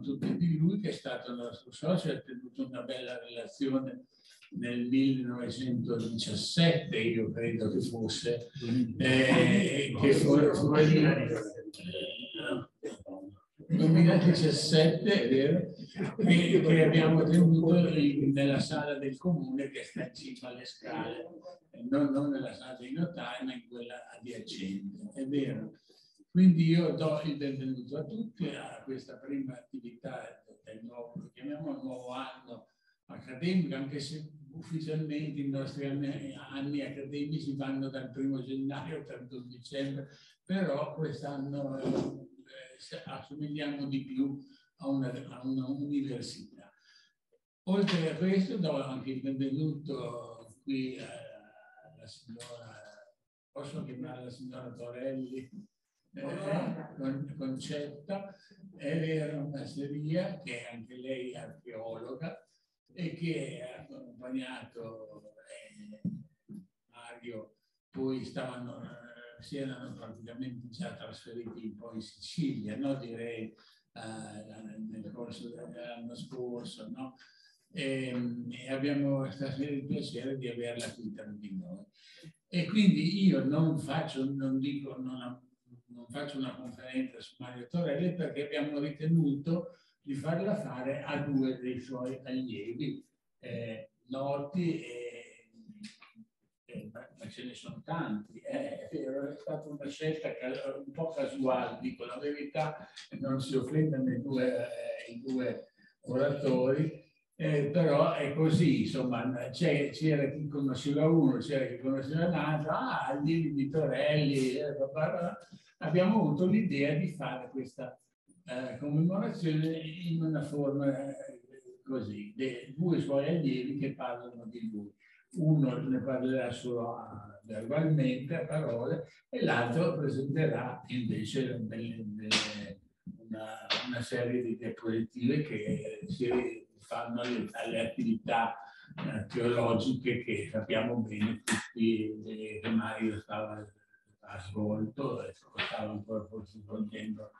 tutti di lui, che è stato nostro socio, ha tenuto una bella relazione nel 1917, io credo che fosse, che fuori 2017, vero? Che abbiamo tenuto nella sala del comune che sta in cima alle scale, non nella sala dei notai, ma in quella adiacente, è vero. Quindi io do il benvenuto a tutti a questa prima attività del nuovo, chiamiamolo nuovo anno accademico, anche se ufficialmente i nostri anni accademici vanno dal 1° gennaio al 12 dicembre, però quest'anno assomigliamo di più a una università. Oltre a questo do anche il benvenuto qui alla signora, posso chiamarla la signora Torelli? Concetta, è vera masseria, che anche lei è archeologa e che ha accompagnato Mario, poi si erano praticamente già trasferiti poi in Sicilia, no? Direi nel corso dell'anno scorso, no? E abbiamo stasera il piacere di averla qui tra di noi. E quindi io non faccio una conferenza su Mario Torelli, perché abbiamo ritenuto di farla fare a due dei suoi allievi noti, ma ce ne sono tanti, è stata una scelta un po' casuale, dico la verità, non si offendono i due oratori, però è così, insomma, c'era chi conosceva uno, c'era chi conosceva l'altro, allievi di Torelli, abbiamo avuto l'idea di fare questa commemorazione in una forma così, dei due suoi allievi che parlano di lui. Uno ne parlerà solo verbalmente, a parole, e l'altro presenterà invece una serie di diapositive che si fanno alle attività archeologiche che sappiamo bene tutti che Mario ha svolto e stava ancora svolgendo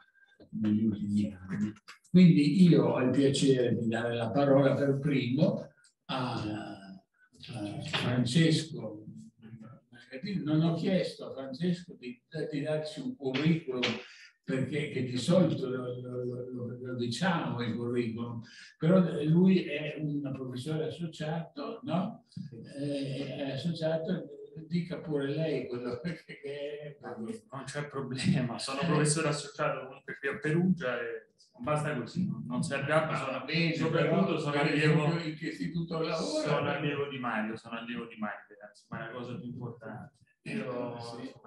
negli ultimi anni. Quindi io ho il piacere di dare la parola per primo a Francesco. Non ho chiesto a Francesco di darci un curriculum, perché che di solito lo diciamo il curriculum, però lui è un professore associato, no? È associato. Dica pure lei quello che è. Non c'è problema, sono professore associato comunque qui a Perugia e non basta così, non serve altro. Sono bene, soprattutto sono allievo, in che istituto lavora? Sono allievo di Mario, ragazzi, ma è la cosa più importante. Io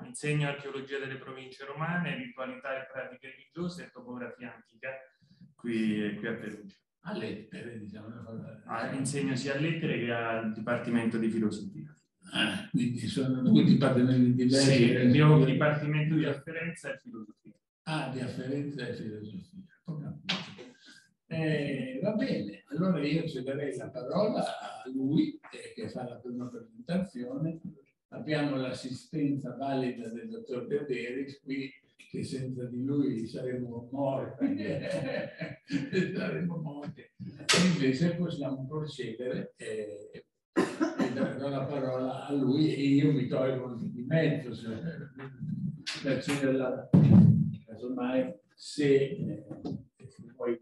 insegno archeologia delle province romane, ritualità e pratiche religiose e topografia antica qui a Perugia. A lettere, diciamo. Insegno sia a lettere che al Dipartimento di Filosofia. Quindi sono due dipartimenti diversi. Sì, il mio dipartimento di afferenza è filosofia. Di afferenza e filosofia. Va bene, allora io cederei la parola a lui che fa la prima presentazione. Abbiamo l'assistenza valida del dottor De Peris qui, che senza di lui saremmo morti. Invece possiamo procedere e do la parola a lui e io mi tolgo di mezzo, casomai se poi.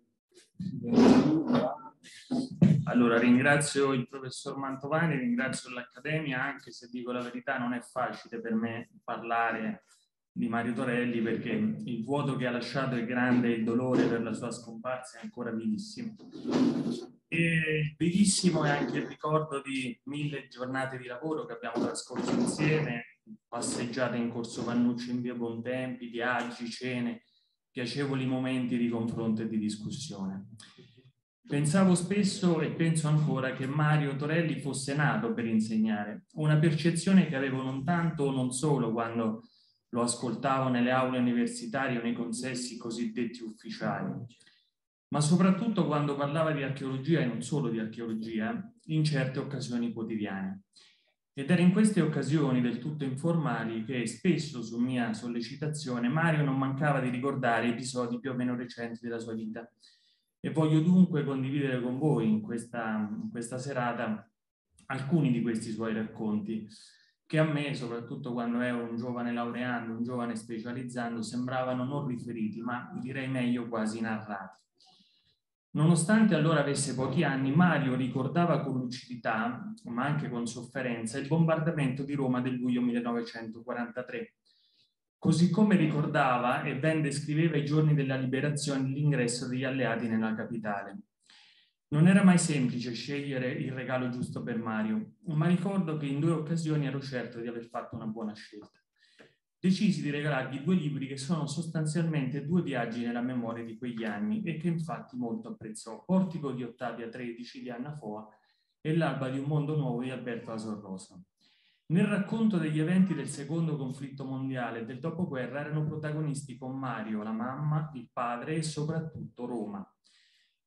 Allora ringrazio il professor Mantovani, ringrazio l'Accademia, anche se dico la verità non è facile per me parlare di Mario Torelli, perché il vuoto che ha lasciato è grande e il dolore per la sua scomparsa è ancora vivissimo. E bellissimo è anche il ricordo di 1000 giornate di lavoro che abbiamo trascorso insieme, passeggiate in Corso Vannucci, in via Bontempi, viaggi, cene, piacevoli momenti di confronto e di discussione. Pensavo spesso e penso ancora che Mario Torelli fosse nato per insegnare, una percezione che avevo non tanto o non solo quando lo ascoltavo nelle aule universitarie o nei consessi cosiddetti ufficiali, ma soprattutto quando parlava di archeologia, e non solo di archeologia, in certe occasioni quotidiane. Ed era in queste occasioni del tutto informali che spesso, su mia sollecitazione, Mario non mancava di ricordare episodi più o meno recenti della sua vita, E voglio dunque condividere con voi in questa serata alcuni di questi suoi racconti, che a me, soprattutto quando ero un giovane laureando, un giovane specializzando, sembravano non riferiti, ma direi meglio quasi narrati. Nonostante allora avesse pochi anni, Mario ricordava con lucidità, ma anche con sofferenza, il bombardamento di Roma del luglio 1943. Così come ricordava e ben descriveva i giorni della liberazione e l'ingresso degli alleati nella capitale. Non era mai semplice scegliere il regalo giusto per Mario, ma ricordo che in due occasioni ero certo di aver fatto una buona scelta. Decisi di regalargli due libri che sono sostanzialmente due viaggi nella memoria di quegli anni e che infatti molto apprezzò: Portico di Ottavia 13 di Anna Foa e L'alba di un mondo nuovo di Alberto Asorroso. Nel racconto degli eventi del secondo conflitto mondiale e del dopoguerra erano protagonisti con Mario, la mamma, il padre e soprattutto Roma.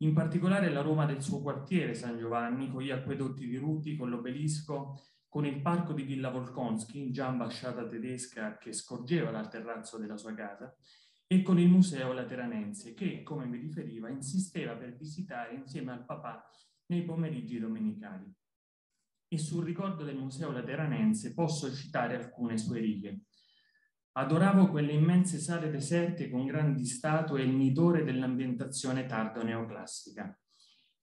In particolare la Roma del suo quartiere, San Giovanni, con gli acquedotti di Ruti, con l'obelisco, con il parco di Villa Volkonski, già ambasciata tedesca che scorgeva dal terrazzo della sua casa, e con il museo Lateranense che, come mi riferiva, insisteva per visitare insieme al papà nei pomeriggi domenicali. E sul ricordo del museo Lateranense posso citare alcune sue righe. Adoravo quelle immense sale deserte con grandi statue e il nidore dell'ambientazione tardo-neoclassica.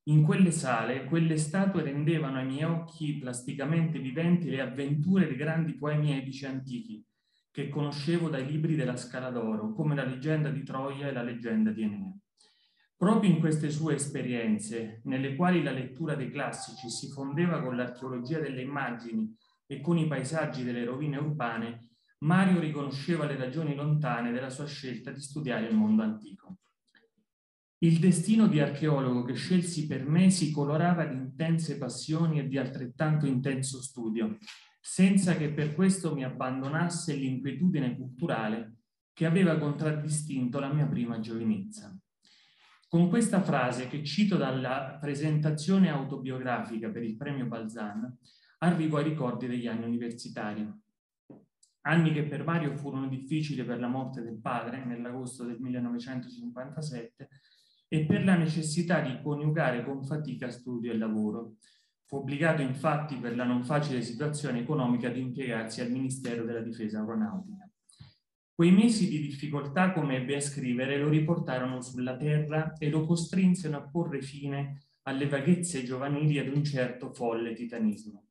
In quelle sale, quelle statue rendevano ai miei occhi plasticamente viventi le avventure di grandi poemi epici antichi che conoscevo dai libri della Scala d'Oro, come la leggenda di Troia e la leggenda di Enea. Proprio in queste sue esperienze, nelle quali la lettura dei classici si fondeva con l'archeologia delle immagini e con i paesaggi delle rovine urbane, Mario riconosceva le ragioni lontane della sua scelta di studiare il mondo antico. Il destino di archeologo che scelsi per me si colorava di intense passioni e di altrettanto intenso studio, senza che per questo mi abbandonasse l'inquietudine culturale che aveva contraddistinto la mia prima giovinezza. Con questa frase, che cito dalla presentazione autobiografica per il premio Balzan, arrivo ai ricordi degli anni universitari. Anni che per Mario furono difficili per la morte del padre nell'agosto del 1957 e per la necessità di coniugare con fatica studio e lavoro. Fu obbligato infatti per la non facile situazione economica di impiegarsi al Ministero della Difesa Aeronautica. Quei mesi di difficoltà, come ebbe a scrivere, lo riportarono sulla terra e lo costrinsero a porre fine alle vaghezze giovanili ad un certo folle titanismo.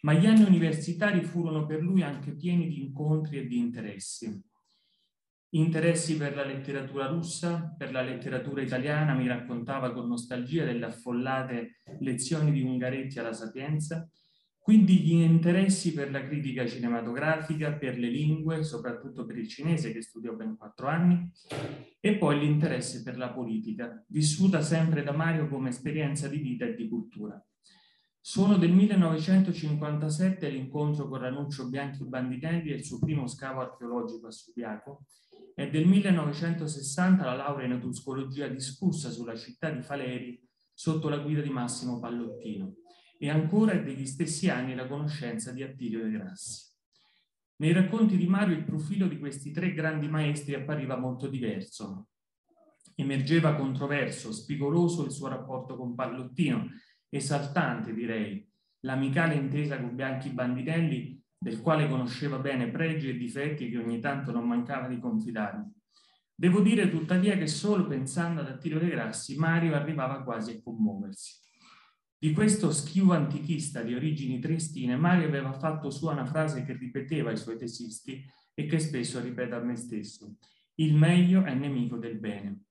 Ma gli anni universitari furono per lui anche pieni di incontri e di interessi. Interessi per la letteratura russa, per la letteratura italiana, mi raccontava con nostalgia delle affollate lezioni di Ungaretti alla Sapienza. Quindi gli interessi per la critica cinematografica, per le lingue, soprattutto per il cinese che studiò ben 4 anni, e poi l'interesse per la politica, vissuta sempre da Mario come esperienza di vita e di cultura. Sono del 1957 l'incontro con Ranuccio Bianchi Bandinelli e il suo primo scavo archeologico a Sudiaco, e del 1960 la laurea in etruscologia discussa sulla città di Faleri sotto la guida di Massimo Pallottino. E ancora degli stessi anni la conoscenza di Attilio De Grassi. Nei racconti di Mario il profilo di questi tre grandi maestri appariva molto diverso. Emergeva controverso, spigoloso il suo rapporto con Pallottino, esaltante direi, l'amicale intesa con Bianchi Bandinelli, del quale conosceva bene pregi e difetti che ogni tanto non mancava di confidarmi. Devo dire tuttavia che solo pensando ad Attilio De Grassi Mario arrivava quasi a commuoversi. Di questo schivo antichista di origini triestine, Mario aveva fatto sua una frase che ripeteva ai suoi tesisti e che spesso ripeto a me stesso: il meglio è nemico del bene.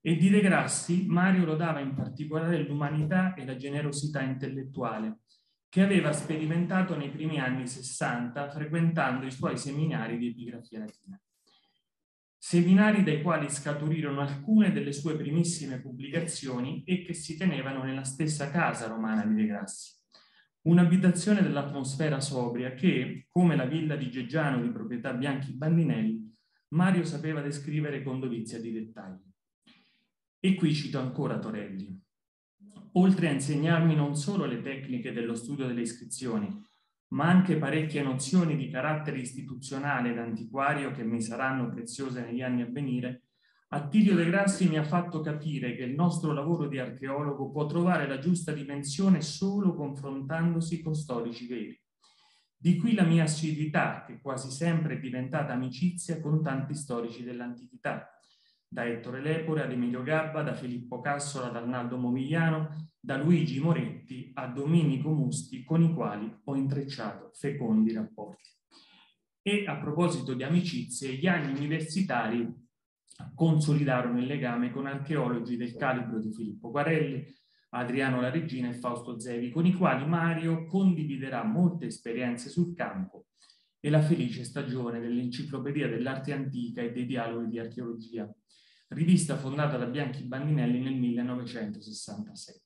E di De Grassi Mario lodava in particolare l'umanità e la generosità intellettuale che aveva sperimentato nei primi anni 60 frequentando i suoi seminari di epigrafia latina. Seminari dai quali scaturirono alcune delle sue primissime pubblicazioni e che si tenevano nella stessa casa romana di De Grassi. Un'abitazione dell'atmosfera sobria che, come la villa di Geggiano di proprietà Bianchi Bandinelli, Mario sapeva descrivere con dovizia di dettagli. E qui cito ancora Torelli. Oltre a insegnarmi non solo le tecniche dello studio delle iscrizioni, ma anche parecchie nozioni di carattere istituzionale ed antiquario che mi saranno preziose negli anni a venire, Attilio De Grassi mi ha fatto capire che il nostro lavoro di archeologo può trovare la giusta dimensione solo confrontandosi con storici veri. Di qui la mia assiduità, che quasi sempre è diventata amicizia con tanti storici dell'antichità, da Ettore Lepore ad Emilio Gabba, da Filippo Cassola ad Arnaldo Momigliano, da Luigi Moretti a Domenico Musti, con i quali ho intrecciato fecondi rapporti. E a proposito di amicizie, gli anni universitari consolidarono il legame con archeologi del calibro di Filippo Guarelli, Adriano La Regina e Fausto Zevi, con i quali Mario condividerà molte esperienze sul campo e la felice stagione dell'Enciclopedia dell'Arte Antica e dei Dialoghi di Archeologia, rivista fondata da Bianchi Bandinelli nel 1967.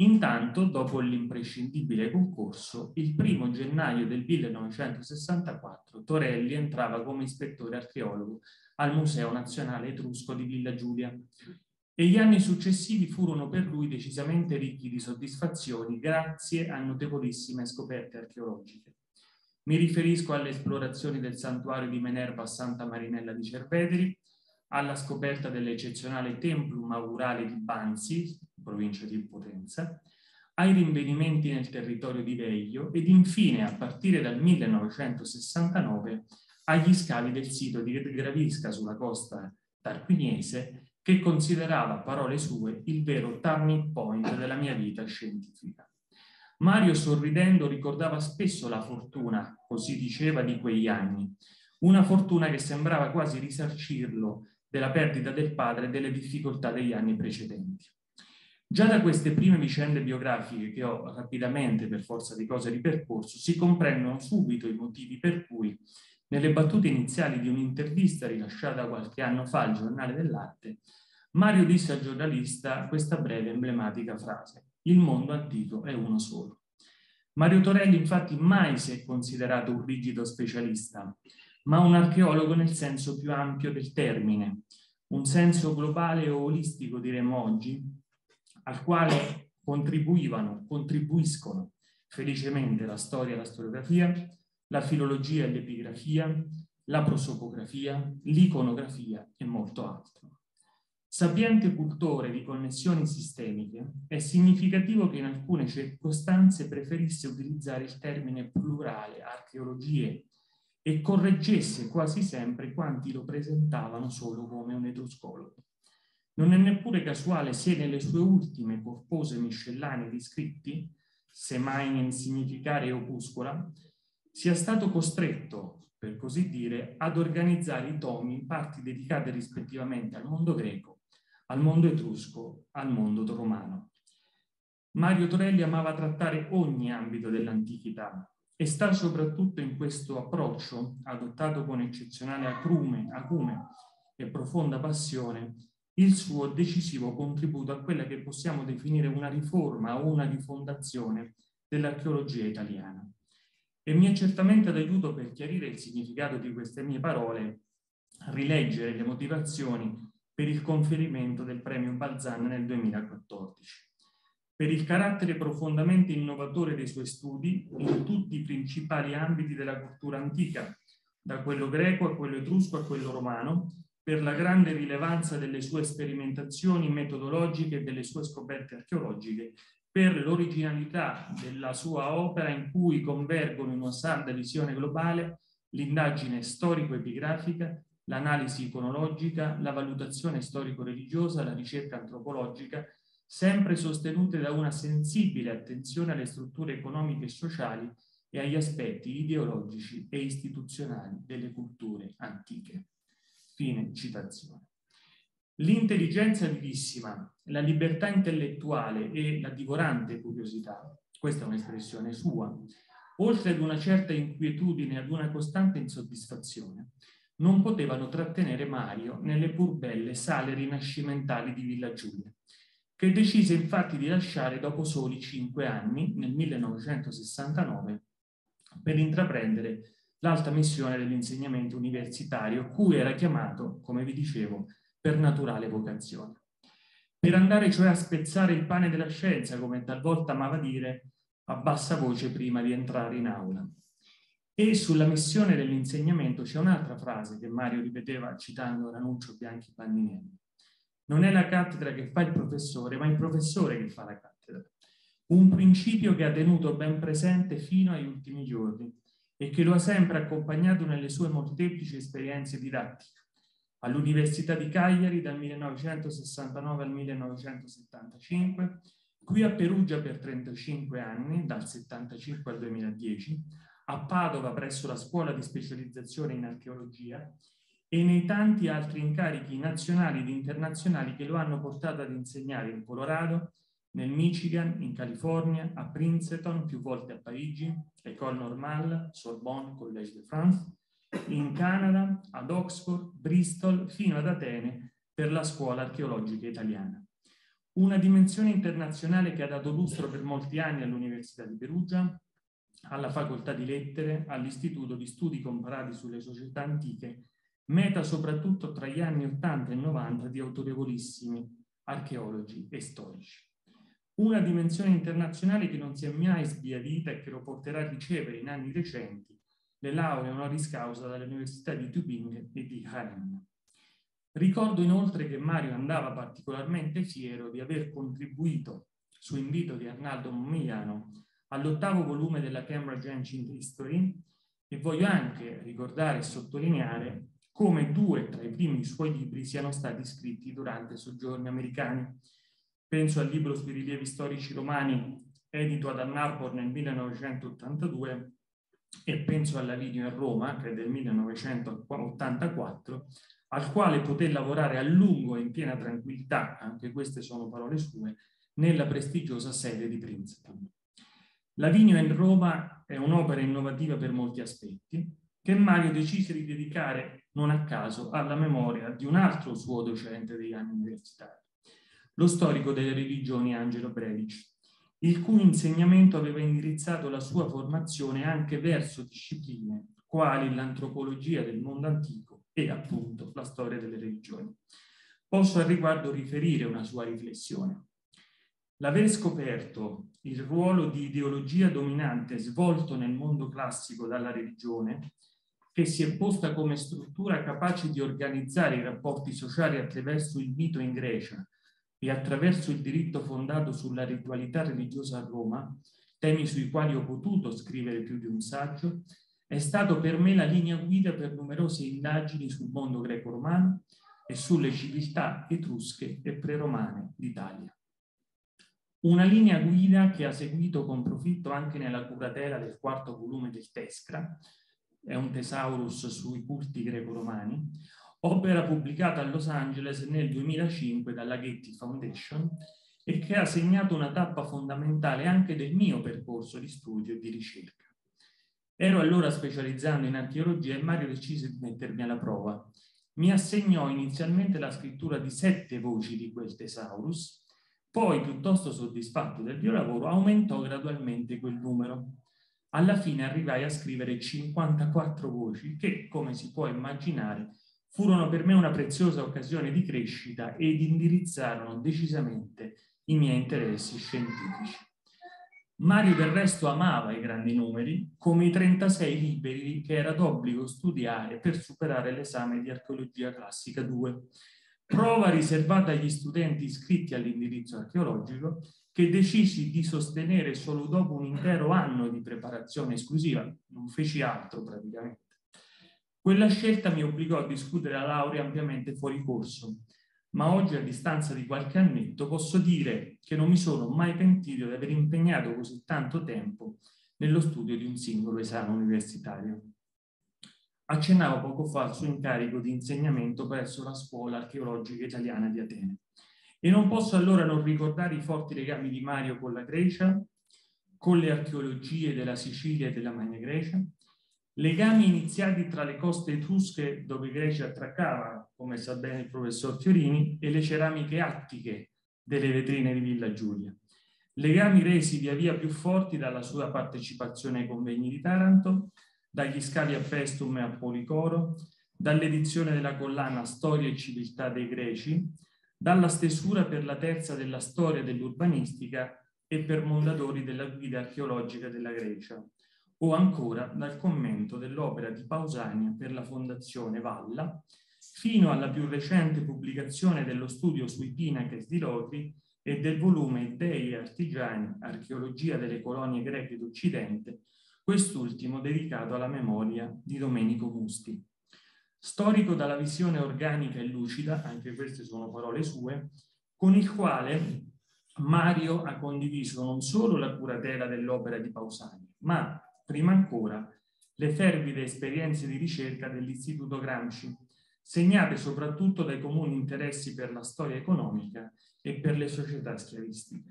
Intanto, dopo l'imprescindibile concorso, il 1° gennaio del 1964 Torelli entrava come ispettore archeologo al Museo Nazionale Etrusco di Villa Giulia, e gli anni successivi furono per lui decisamente ricchi di soddisfazioni grazie a notevolissime scoperte archeologiche. Mi riferisco alle esplorazioni del santuario di Minerva a Santa Marinella di Cerveteri, alla scoperta dell'eccezionale Templum Augurale di Banzi, provincia di Potenza, ai rinvenimenti nel territorio di Veglio ed infine, a partire dal 1969, agli scavi del sito di Gravisca sulla costa tarquiniese, che considerava, parole sue, il vero turning point della mia vita scientifica. Mario, sorridendo, ricordava spesso la fortuna, così diceva, di quegli anni, una fortuna che sembrava quasi risarcirlo della perdita del padre e delle difficoltà degli anni precedenti. Già da queste prime vicende biografiche, che ho rapidamente, per forza di cose, ripercorso, si comprendono subito i motivi per cui, nelle battute iniziali di un'intervista rilasciata qualche anno fa al Giornale dell'Arte, Mario disse al giornalista questa breve emblematica frase: il mondo antico è uno solo. Mario Torelli infatti mai si è considerato un rigido specialista, ma un archeologo nel senso più ampio del termine, un senso globale o olistico, diremmo oggi, al quale contribuiscono felicemente la storia e la storiografia, la filologia e l'epigrafia, la prosopografia, l'iconografia e molto altro. Sapiente cultore di connessioni sistemiche, è significativo che in alcune circostanze preferisse utilizzare il termine plurale archeologie e correggesse quasi sempre quanti lo presentavano solo come un etruscologo. Non è neppure casuale se nelle sue ultime corpose miscellanee di scritti, semmai nel significare opuscola, sia stato costretto, per così dire, ad organizzare i tomi in parti dedicate rispettivamente al mondo greco, al mondo etrusco, al mondo romano. Mario Torelli amava trattare ogni ambito dell'antichità e sta soprattutto in questo approccio, adottato con eccezionale acume e profonda passione, il suo decisivo contributo a quella che possiamo definire una riforma o una rifondazione dell'archeologia italiana. E mi è certamente d'aiuto, per chiarire il significato di queste mie parole, rileggere le motivazioni per il conferimento del premio Balzan nel 2014. Per il carattere profondamente innovatore dei suoi studi in tutti i principali ambiti della cultura antica, da quello greco a quello etrusco a quello romano, per la grande rilevanza delle sue sperimentazioni metodologiche e delle sue scoperte archeologiche, per l'originalità della sua opera in cui convergono in una sarda visione globale l'indagine storico-epigrafica, l'analisi iconologica, la valutazione storico-religiosa, la ricerca antropologica, sempre sostenute da una sensibile attenzione alle strutture economiche e sociali e agli aspetti ideologici e istituzionali delle culture antiche. Fine citazione. L'intelligenza vivissima, la libertà intellettuale e la divorante curiosità, questa è un'espressione sua, oltre ad una certa inquietudine e ad una costante insoddisfazione, non potevano trattenere Mario nelle pur belle sale rinascimentali di Villa Giulia, che decise infatti di lasciare dopo soli 5 anni, nel 1969, per intraprendere l'alta missione dell'insegnamento universitario, cui era chiamato, come vi dicevo, per naturale vocazione. Per andare cioè a spezzare il pane della scienza, come talvolta amava dire, a bassa voce prima di entrare in aula. E sulla missione dell'insegnamento c'è un'altra frase che Mario ripeteva citando Ranuccio Bianchi Bandinelli. Non è la cattedra che fa il professore, ma il professore che fa la cattedra. Un principio che ha tenuto ben presente fino agli ultimi giorni e che lo ha sempre accompagnato nelle sue molteplici esperienze didattiche. All'Università di Cagliari dal 1969 al 1975, qui a Perugia per 35 anni, dal 1975 al 2010, a Padova presso la Scuola di Specializzazione in Archeologia e nei tanti altri incarichi nazionali ed internazionali che lo hanno portato ad insegnare in Colorado, nel Michigan, in California, a Princeton, più volte a Parigi, École Normale, Sorbonne, Collège de France, in Canada, ad Oxford, Bristol, fino ad Atene per la Scuola Archeologica Italiana. Una dimensione internazionale che ha dato lustro per molti anni all'Università di Perugia, alla Facoltà di Lettere, all'Istituto di Studi Comparati sulle Società Antiche, meta soprattutto tra gli anni 80 e 90 di autorevolissimi archeologi e storici. Una dimensione internazionale che non si è mai sbiadita e che lo porterà a ricevere in anni recenti le lauree honoris causa dalle università di Tübingen e di Hagen. Ricordo inoltre che Mario andava particolarmente fiero di aver contribuito, su invito di Arnaldo Momigliano, all'8º volume della Cambridge Ancient History, e voglio anche ricordare e sottolineare come 2 tra i primi suoi libri siano stati scritti durante soggiorni americani. Penso al libro sui rilievi storici romani, edito ad Ann Arbor nel 1982, e penso alla Lavinio a Roma, che è del 1984, al quale poté lavorare a lungo e in piena tranquillità, anche queste sono parole sue, nella prestigiosa sede di Princeton. Lavinio in Roma è un'opera innovativa per molti aspetti, che Mario decise di dedicare, non a caso, alla memoria di un altro suo docente degli anni universitari, lo storico delle religioni Angelo Brevic, il cui insegnamento aveva indirizzato la sua formazione anche verso discipline quali l'antropologia del mondo antico e, appunto, la storia delle religioni. Posso al riguardo riferire una sua riflessione. L'aver scoperto il ruolo di ideologia dominante svolto nel mondo classico dalla religione, che si è posta come struttura capace di organizzare i rapporti sociali attraverso il mito in Grecia e attraverso il diritto fondato sulla ritualità religiosa a Roma, temi sui quali ho potuto scrivere più di un saggio, è stato per me la linea guida per numerose indagini sul mondo greco-romano e sulle civiltà etrusche e preromane d'Italia. Una linea guida che ha seguito con profitto anche nella curatela del 4º volume del Tescra, è un thesaurus sui culti greco-romani, opera pubblicata a Los Angeles nel 2005 dalla Getty Foundation e che ha segnato una tappa fondamentale anche del mio percorso di studio e di ricerca. Ero allora specializzando in archeologia e Mario decise di mettermi alla prova. Mi assegnò inizialmente la scrittura di 7 voci di quel thesaurus. Poi, piuttosto soddisfatto del mio lavoro, aumentò gradualmente quel numero. Alla fine arrivai a scrivere 54 voci che, come si può immaginare, furono per me una preziosa occasione di crescita ed indirizzarono decisamente i miei interessi scientifici. Mario del resto amava i grandi numeri, come i 36 libri che era d'obbligo studiare per superare l'esame di Archeologia Classica 2. Prova riservata agli studenti iscritti all'indirizzo archeologico che decisi di sostenere solo dopo un intero anno di preparazione esclusiva, non feci altro praticamente. Quella scelta mi obbligò a discutere la laurea ampiamente fuori corso, ma oggi a distanza di qualche annetto posso dire che non mi sono mai pentito di aver impegnato così tanto tempo nello studio di un singolo esame universitario. Accennavo poco fa al suo incarico di insegnamento presso la Scuola Archeologica Italiana di Atene. E non posso allora non ricordare i forti legami di Mario con la Grecia, con le archeologie della Sicilia e della Magna Grecia, legami iniziati tra le coste etrusche dove Grecia attraccava, come sa bene il professor Fiorini, e le ceramiche attiche delle vetrine di Villa Giulia. Legami resi via via più forti dalla sua partecipazione ai convegni di Taranto, dagli scavi a Pestum e a Policoro, dall'edizione della collana Storia e Civiltà dei Greci, dalla stesura per la terza della Storia dell'Urbanistica e per Mondadori della Guida Archeologica della Grecia, o ancora dal commento dell'opera di Pausania per la Fondazione Valla, fino alla più recente pubblicazione dello studio sui Pinaches di Lotri e del volume Dei Artigiani, Archeologia delle Colonie Greche d'Occidente, quest'ultimo dedicato alla memoria di Domenico Musti. Storico dalla visione organica e lucida, anche queste sono parole sue, con il quale Mario ha condiviso non solo la curatela dell'opera di Pausania, ma, prima ancora, le fervide esperienze di ricerca dell'Istituto Gramsci, segnate soprattutto dai comuni interessi per la storia economica e per le società schiavistiche.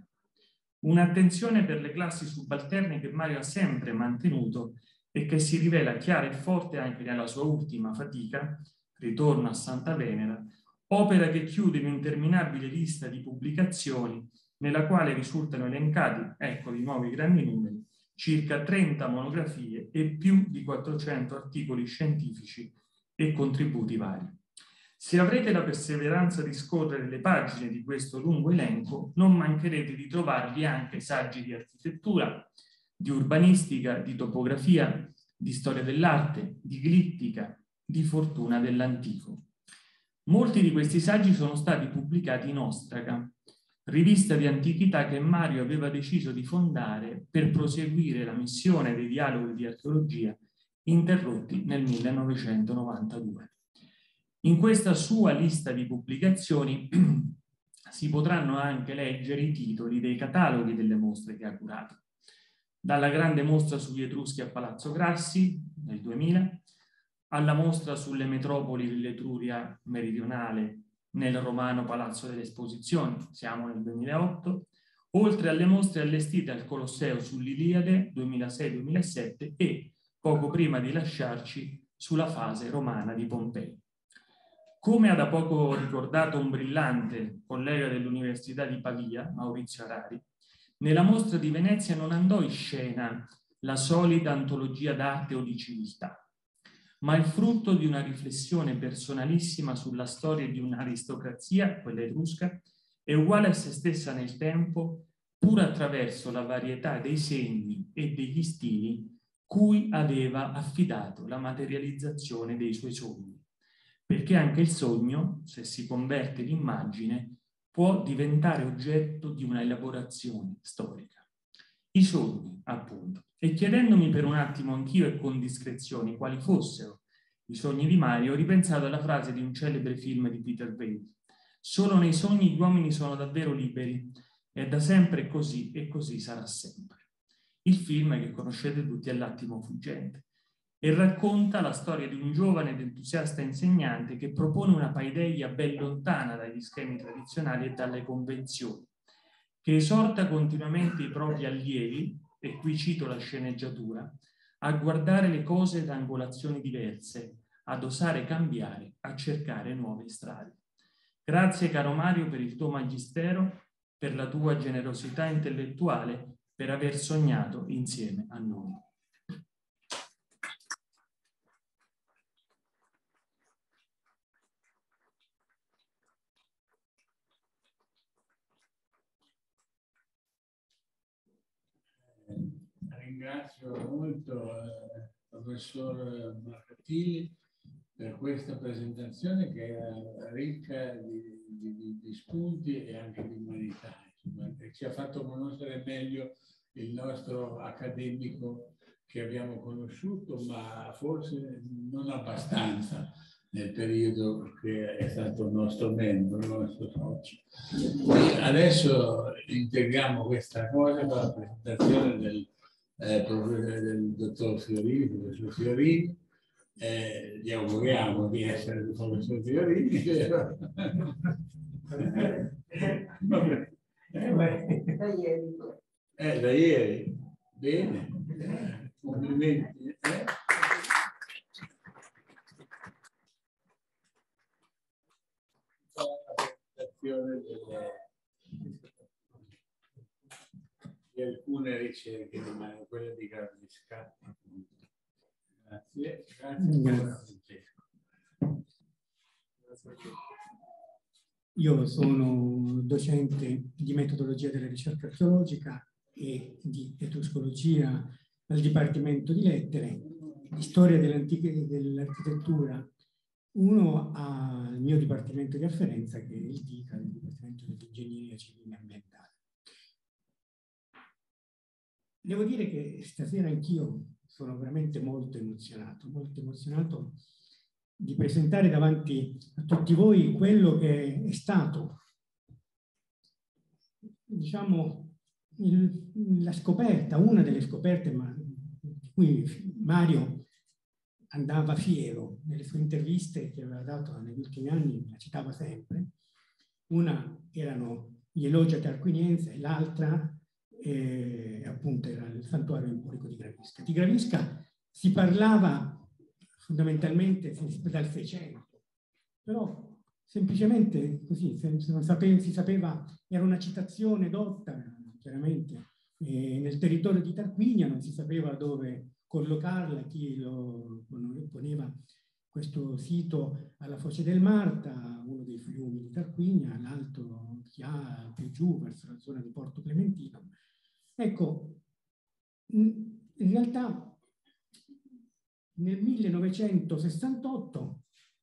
Un'attenzione per le classi subalterne che Mario ha sempre mantenuto e che si rivela chiara e forte anche nella sua ultima fatica, Ritorno a Santa Venera, opera che chiude un'interminabile lista di pubblicazioni nella quale risultano elencati, ecco di nuovo i grandi numeri, circa 30 monografie e più di 400 articoli scientifici e contributi vari. Se avrete la perseveranza di scorrere le pagine di questo lungo elenco, non mancherete di trovarvi anche saggi di architettura, di urbanistica, di topografia, di storia dell'arte, di glittica, di fortuna dell'antico. Molti di questi saggi sono stati pubblicati in Ostraca, rivista di antichità che Mario aveva deciso di fondare per proseguire la missione dei dialoghi di archeologia interrotti nel 1992. In questa sua lista di pubblicazioni si potranno anche leggere i titoli dei cataloghi delle mostre che ha curato, dalla grande mostra sugli Etruschi a Palazzo Grassi nel 2000, alla mostra sulle metropoli dell'Etruria meridionale nel romano Palazzo delle Esposizioni, siamo nel 2008, oltre alle mostre allestite al Colosseo sull'Iliade 2006-2007 e, poco prima di lasciarci, sulla fase romana di Pompei. Come ha da poco ricordato un brillante collega dell'Università di Pavia, Maurizio Arari, nella mostra di Venezia non andò in scena la solita antologia d'arte o di civiltà, ma il frutto di una riflessione personalissima sulla storia di un'aristocrazia, quella etrusca, è uguale a se stessa nel tempo, pur attraverso la varietà dei segni e degli stili cui aveva affidato la materializzazione dei suoi sogni. Perché anche il sogno, se si converte in immagine, può diventare oggetto di una elaborazione storica. I sogni, appunto. E chiedendomi per un attimo anch'io e con discrezione quali fossero i sogni di Mario, ho ripensato alla frase di un celebre film di Peter Weir: solo nei sogni gli uomini sono davvero liberi, è da sempre così e così sarà sempre. Il film, che conoscete tutti, è L'attimo fuggente e racconta la storia di un giovane ed entusiasta insegnante che propone una paideia ben lontana dagli schemi tradizionali e dalle convenzioni, che esorta continuamente i propri allievi, e qui cito la sceneggiatura, a guardare le cose da angolazioni diverse, ad osare cambiare, a cercare nuove strade. Grazie caro Mario per il tuo magistero, per la tua generosità intellettuale, per aver sognato insieme a noi. Ringrazio molto il professor Marcatilli per questa presentazione che è ricca di spunti e anche di umanità. Insomma, ci ha fatto conoscere meglio il nostro accademico che abbiamo conosciuto, ma forse non abbastanza nel periodo che è stato nostro membro, nostro socio. Adesso integriamo questa cosa con la presentazione del dottor Fiorini, professor Fiorini. Gli auguriamo di essere il professor Fiorini. Da ieri. Bene. Complimenti. Di alcune ricerche, ma quella di Gravisca. Grazie, Francesco. Io sono docente di metodologia della ricerca archeologica e di etruscologia al Dipartimento di Lettere, di Storia dell'Antica e dell'Architettura, uno al mio Dipartimento di afferenza, che è il DICA, il Dipartimento di Ingegneria Civile Ambientale. Devo dire che stasera anch'io sono veramente molto emozionato di presentare davanti a tutti voi quello che è stato, diciamo, la scoperta, una delle scoperte di cui Mario andava fiero nelle sue interviste che aveva dato negli ultimi anni, la citava sempre. Una erano gli elogi a Tarquiniense, l'altra appunto era il santuario emporico di Gravisca. Di Gravisca si parlava fondamentalmente dal 600, però semplicemente così, si sapeva, era una citazione dotta chiaramente nel territorio di Tarquinia, non si sapeva dove collocarla, chi lo poneva questo sito alla foce del Marta, uno dei fiumi di Tarquinia, l'alto Chia, più giù verso la zona di Porto Clementino. Ecco, in realtà nel 1968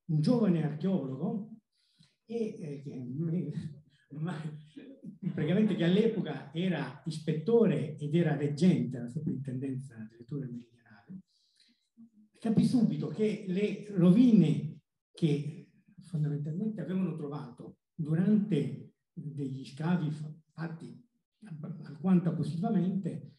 un giovane archeologo, praticamente che all'epoca era ispettore ed era reggente alla Soprintendenza delle Torri Meridionali, capì subito che le rovine che fondamentalmente avevano trovato durante degli scavi fatti alquanto abusivamente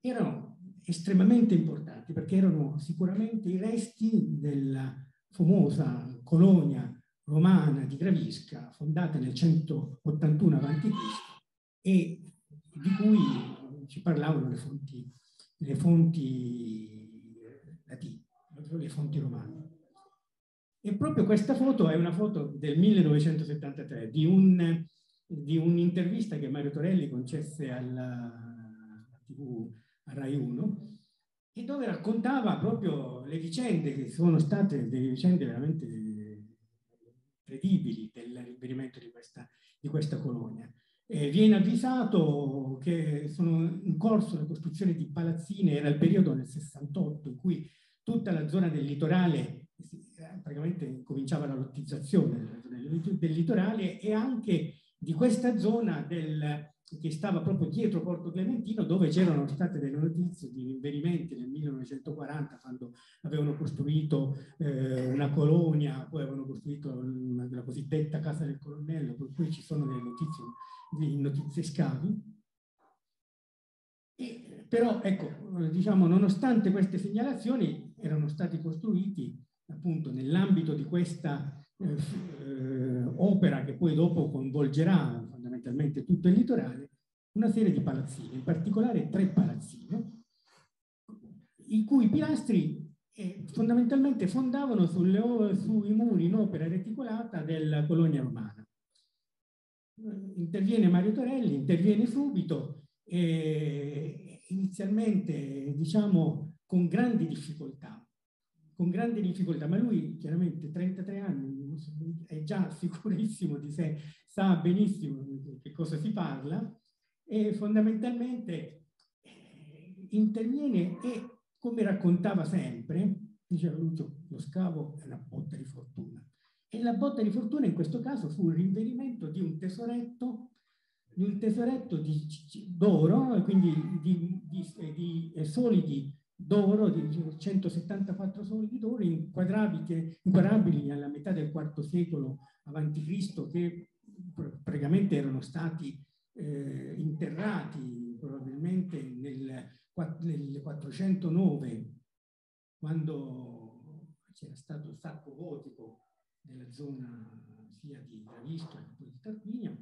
erano estremamente importanti, perché erano sicuramente i resti della famosa colonia romana di Gravisca, fondata nel 181 a.C. e di cui ci parlavano le fonti latine, le fonti romane. E proprio questa foto è una foto del 1973, di un'intervista che Mario Torelli concesse alla TV Rai 1, e dove raccontava proprio le vicende che sono state delle vicende veramente incredibili del reperimento di questa colonia. Viene avvisato che sono in corso la costruzione di palazzine, era il periodo del 68 in cui tutta la zona del litorale, praticamente cominciava la lottizzazione del litorale e anche di questa zona che stava proprio dietro Porto Clementino, dove c'erano state delle notizie di rinverimenti nel 1940, quando avevano costruito una colonia, poi avevano costruito la cosiddetta Casa del Colonnello, per cui ci sono delle notizie di scavi. E, però, ecco, diciamo, nonostante queste segnalazioni, erano stati costruiti appunto nell'ambito di questa opera che poi dopo coinvolgerà fondamentalmente tutto il litorale, una serie di palazzine, in particolare 3 palazzine, i cui pilastri fondamentalmente fondavano sui muri in opera reticolata della colonia romana. Interviene Mario Torelli, interviene subito, inizialmente diciamo con grandi difficoltà, ma lui chiaramente 33 anni, è già sicurissimo di sé, sa benissimo di che cosa si parla e fondamentalmente interviene e, come raccontava sempre, diceva Lucio, lo scavo è una botta di fortuna. E la botta di fortuna in questo caso fu il rinvenimento di un tesoretto, d'oro, quindi di solidi d'oro, di 174 solidi d'oro inquadrabili alla metà del IV secolo a.C., che praticamente erano stati interrati probabilmente nel 409, quando c'era stato il sacco gotico della zona sia di Gravisca che di Tarquinia,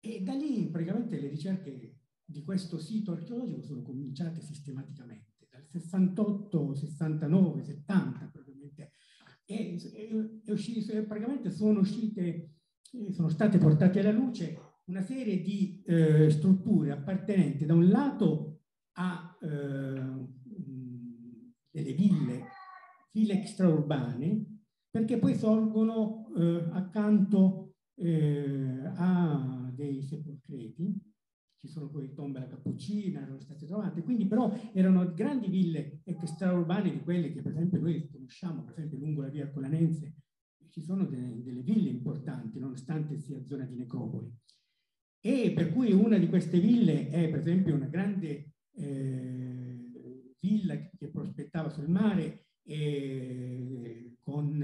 e da lì praticamente le ricerche di questo sito archeologico sono cominciate sistematicamente dal 68, 69, 70 praticamente, praticamente sono state portate alla luce una serie di strutture appartenenti da un lato a delle ville extraurbane, perché poi sorgono accanto a dei sepolcreti, ci sono poi tombe alla Cappuccina, erano state trovate, quindi però erano grandi ville extraurbane di quelle che per esempio noi conosciamo, per esempio lungo la via Arcolanense ci sono delle ville importanti, nonostante sia zona di necropoli. E per cui una di queste ville è per esempio una grande villa che prospettava sul mare, con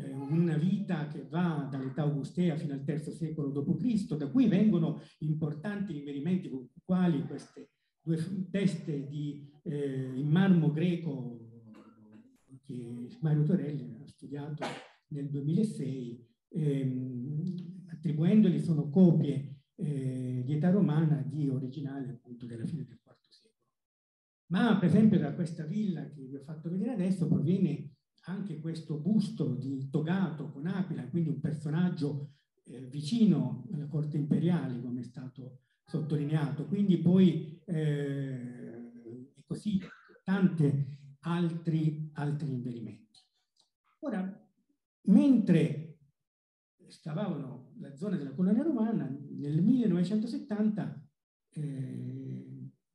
una vita che va dall'età augustea fino al III secolo d.C., da cui vengono importanti riferimenti con i quali queste due teste in marmo greco che Mario Torelli ha studiato nel 2006, attribuendogli sono copie di età romana di originale appunto della fine del IV secolo. Ma per esempio da questa villa che vi ho fatto vedere adesso proviene anche questo busto di togato con aquila, quindi un personaggio vicino alla corte imperiale, come è stato sottolineato. Quindi poi e così tanti altri riferimenti. Ora, mentre scavavano la zona della colonia romana, nel 1970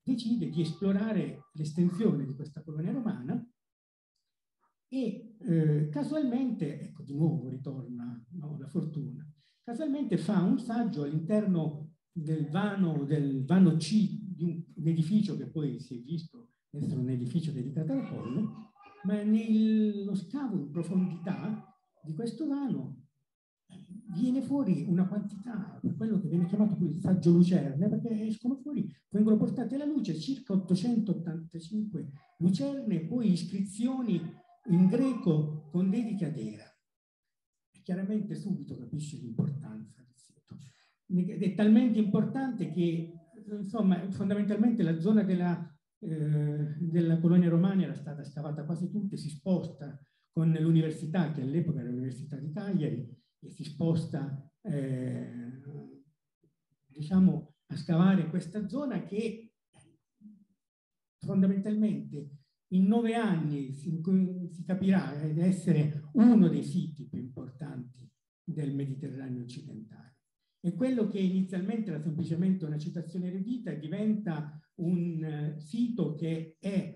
decide di esplorare l'estensione di questa colonia romana e casualmente, ecco di nuovo ritorna la fortuna, casualmente fa un saggio all'interno del vano C di un edificio che poi si è visto essere un edificio dedicato al Apollo, ma nello scavo in profondità di questo vano viene fuori una quantità, quello che viene chiamato qui il saggio lucerne, perché escono fuori, vengono portate alla luce circa 885 lucerne, poi iscrizioni in greco con dedica d'era. Chiaramente subito capisce l'importanza del sito. È talmente importante che, insomma, fondamentalmente la zona della colonia romana era stata scavata quasi tutta, si sposta con l'università, che all'epoca era l'Università di Cagliari, e si sposta diciamo, a scavare questa zona che fondamentalmente in 9 anni si capirà ed essere uno dei siti più importanti del Mediterraneo occidentale. E quello che inizialmente era semplicemente una citazione eredita diventa un sito che è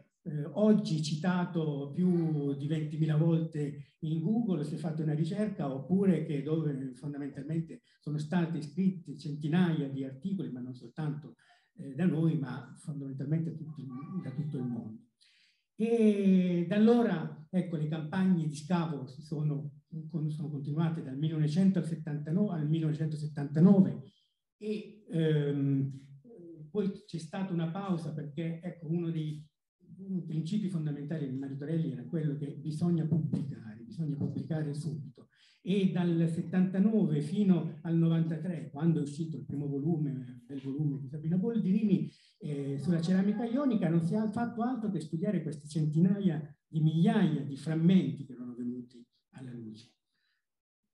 oggi citato più di 20.000 volte in Google, se fate una ricerca, oppure che dove fondamentalmente sono stati scritti centinaia di articoli, ma non soltanto da noi, ma fondamentalmente da tutto il mondo. E da allora, ecco, le campagne di scavo sono continuate dal 1979 al 1979 e poi c'è stata una pausa perché, ecco, uno dei principi fondamentali di Mario Torelli era quello che bisogna pubblicare subito. E dal 79 fino al 93, quando è uscito il primo volume di Sabina Boldrini sulla ceramica ionica, non si è fatto altro che studiare queste centinaia di migliaia di frammenti che erano venuti alla luce.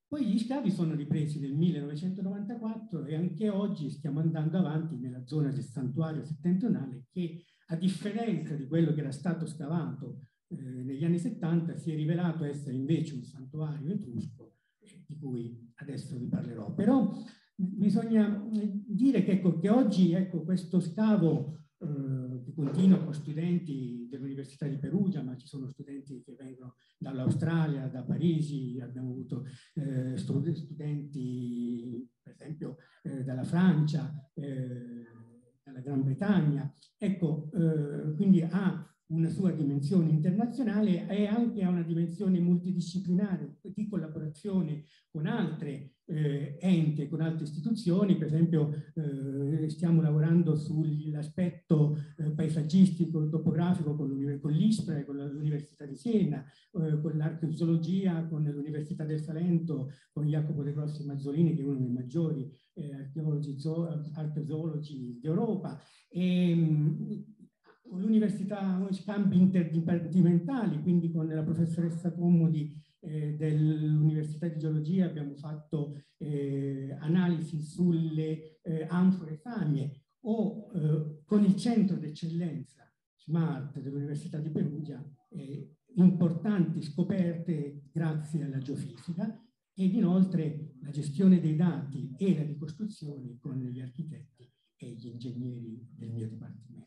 Poi gli scavi sono ripresi nel 1994 e anche oggi stiamo andando avanti nella zona del santuario settentrionale che, a differenza di quello che era stato scavato negli anni 70, si è rivelato essere invece un santuario etrusco di cui adesso vi parlerò. Però bisogna dire che, ecco, che oggi, ecco, questo scavo che continua con studenti dell'Università di Perugia, ma ci sono studenti che vengono dall'Australia, da Parigi, abbiamo avuto studenti per esempio dalla Francia, dalla Gran Bretagna, ecco, quindi ha una sua dimensione internazionale e anche a una dimensione multidisciplinare di collaborazione con altre enti, con altre istituzioni. Per esempio stiamo lavorando sull'aspetto paesaggistico, topografico con l'ISPRA, con l'Università di Siena, con l'archeozoologia, con l'Università del Salento, con Jacopo De Grossi Mazzolini, che è uno dei maggiori archeozoologi d'Europa. Con l'università, scambi interdipartimentali, quindi con la professoressa Comodi dell'Università di Geologia abbiamo fatto analisi sulle anfore samie, o con il centro d'eccellenza SMART dell'Università di Perugia, importanti scoperte grazie alla geofisica, ed inoltre la gestione dei dati e la ricostruzione con gli architetti e gli ingegneri del mio dipartimento.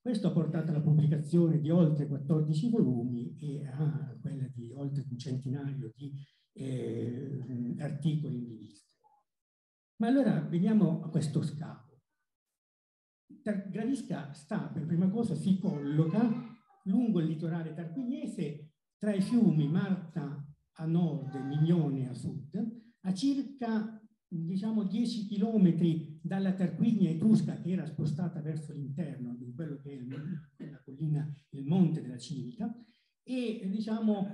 Questo ha portato alla pubblicazione di oltre 14 volumi e a quella di oltre un centinaio di articoli in riviste. Ma allora veniamo a questo scavo. Gravisca sta, per prima cosa, si colloca lungo il litorale tarquiniese tra i fiumi Marta a nord e Mignone a sud, a circa, diciamo, 10 chilometri dalla Tarquinia etrusca, che era spostata verso l'interno di quello che è la collina, il monte della Civica, e, diciamo,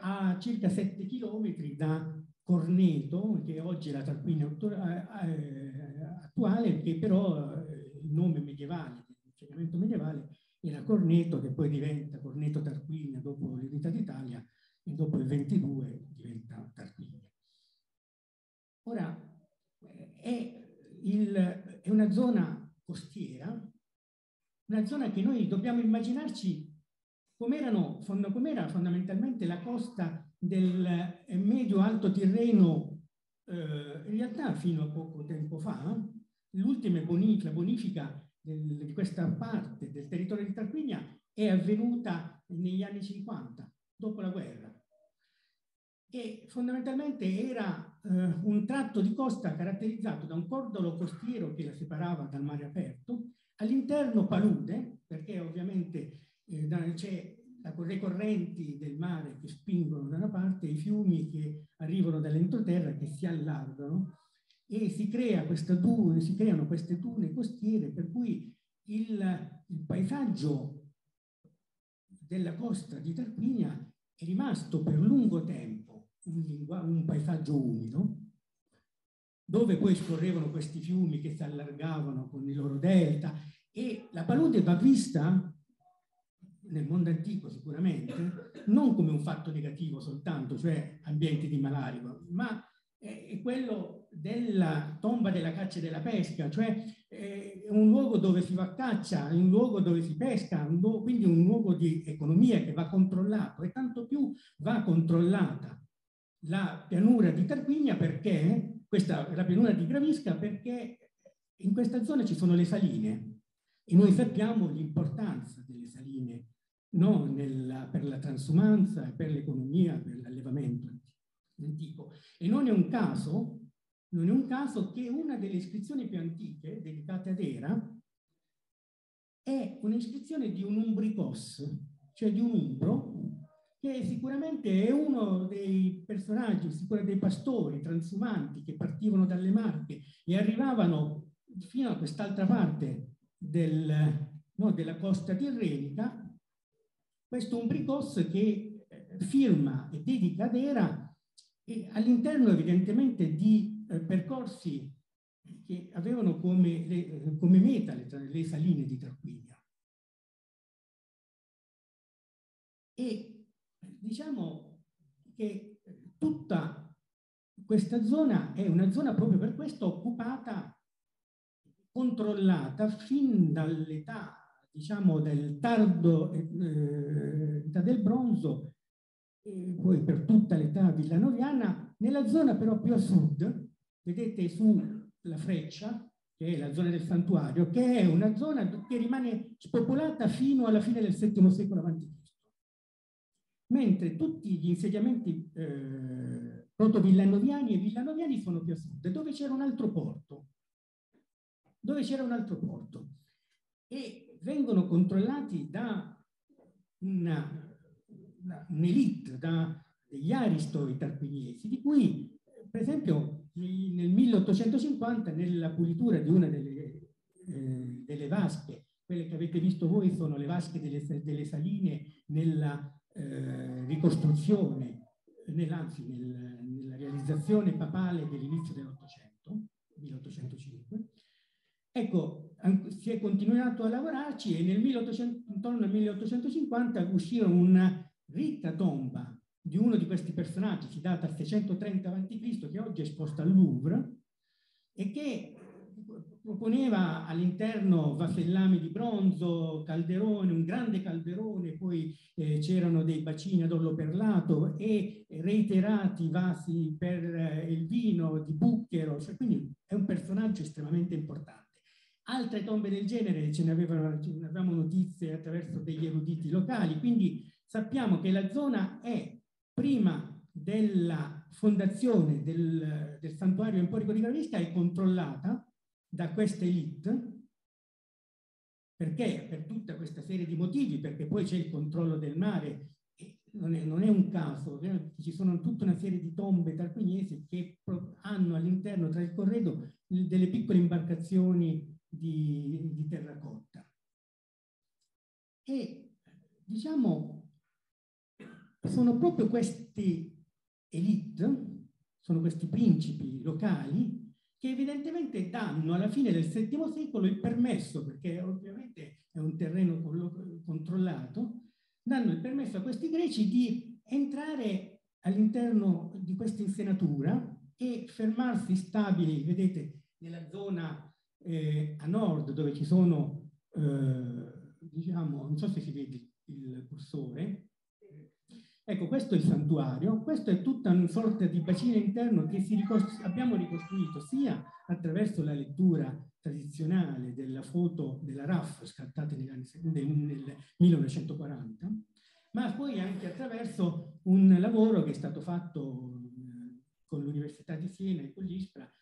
a circa 7 chilometri da Corneto, che oggi è la Tarquinia attuale, che però il nome medievale, l'insegnamento medievale, era Corneto, che poi diventa Corneto Tarquinia dopo l'Unità d'Italia, e dopo il 22 diventa Tarquinia. Ora, è una zona costiera, una zona che noi dobbiamo immaginarci com'era fondamentalmente la costa del medio-alto Tirreno, in realtà fino a poco tempo fa. L'ultima bonifica di questa parte del territorio di Tarquinia è avvenuta negli anni 50, dopo la guerra. E fondamentalmente era un tratto di costa caratterizzato da un cordolo costiero che la separava dal mare aperto, all'interno palude, perché ovviamente c'è le correnti del mare che spingono da una parte, i fiumi che arrivano dall'entroterra che si allargano, e si creano queste dune costiere, per cui il paesaggio della costa di Tarquinia è rimasto per lungo tempo un paesaggio umido, dove poi scorrevano questi fiumi che si allargavano con i loro delta, e la palude va vista nel mondo antico sicuramente non come un fatto negativo soltanto, cioè ambienti di malarico, ma è quello della tomba della caccia e della pesca, cioè è un luogo dove si va a caccia, è un luogo dove si pesca, quindi un luogo di economia che va controllato, e tanto più va controllata la pianura di Tarquinia, perché la pianura di Gravisca, perché in questa zona ci sono le saline, e noi sappiamo l'importanza delle saline, no? Per la transumanza, per l'economia, per l'allevamento antico. E non è un caso che una delle iscrizioni più antiche dedicate ad Era è un'iscrizione di un umbricos, cioè di un umbro, che sicuramente è uno dei personaggi, sicuramente dei pastori transumanti che partivano dalle Marche e arrivavano fino a quest'altra parte della costa tirrenica. Questo umbricos che firma e dedica ad Era, all'interno evidentemente di percorsi che avevano come meta le saline di Tarquinia. E diciamo che tutta questa zona è una zona proprio per questo occupata, controllata fin dall'età, diciamo, del tardo età del bronzo, e poi per tutta l'età villanoviana, nella zona però più a sud, vedete sulla freccia, che è la zona del santuario, che è una zona che rimane spopolata fino alla fine del VII secolo a.C., mentre tutti gli insediamenti proto-villanoviani e villanoviani sono più a sud, dove c'era un altro porto, e vengono controllati da un'elite, da degli aristori tarquiniesi, di cui per esempio nel 1850, nella pulitura di una delle vasche, quelle che avete visto voi sono le vasche delle saline nella ricostruzione, nella realizzazione papale dell'inizio dell'Ottocento, 1805, ecco, si è continuato a lavorarci, e intorno al 1850 uscì una ritta tomba di uno di questi personaggi, si data al 630 a.C., che oggi è esposta al Louvre, e che Componeva all'interno vasellame di bronzo, calderone, un grande calderone, poi c'erano dei bacini ad orlo perlato e reiterati vasi per il vino di bucchero, cioè, quindi è un personaggio estremamente importante. Altre tombe del genere ce ne avevamo notizie attraverso degli eruditi locali, quindi sappiamo che la zona è prima della fondazione del santuario emporico di Gravisca è controllata da questa elite, perché per tutta questa serie di motivi, perché poi c'è il controllo del mare, e non è un caso, ci sono tutta una serie di tombe tarquiniesi che hanno all'interno, tra il corredo, delle piccole imbarcazioni di terracotta. E diciamo, sono proprio queste elite, sono questi principi locali che evidentemente danno alla fine del VII secolo il permesso, perché ovviamente è un terreno controllato, danno il permesso a questi greci di entrare all'interno di questa insenatura e fermarsi stabili, vedete, nella zona a nord, dove ci sono, diciamo, non so se si vede il cursore, ecco, questo è il santuario, questo è tutta una sorta di bacino interno che abbiamo ricostruito sia attraverso la lettura tradizionale della foto della RAF scattata nel 1940, ma poi anche attraverso un lavoro che è stato fatto con l'Università di Siena e con l'ISPRA,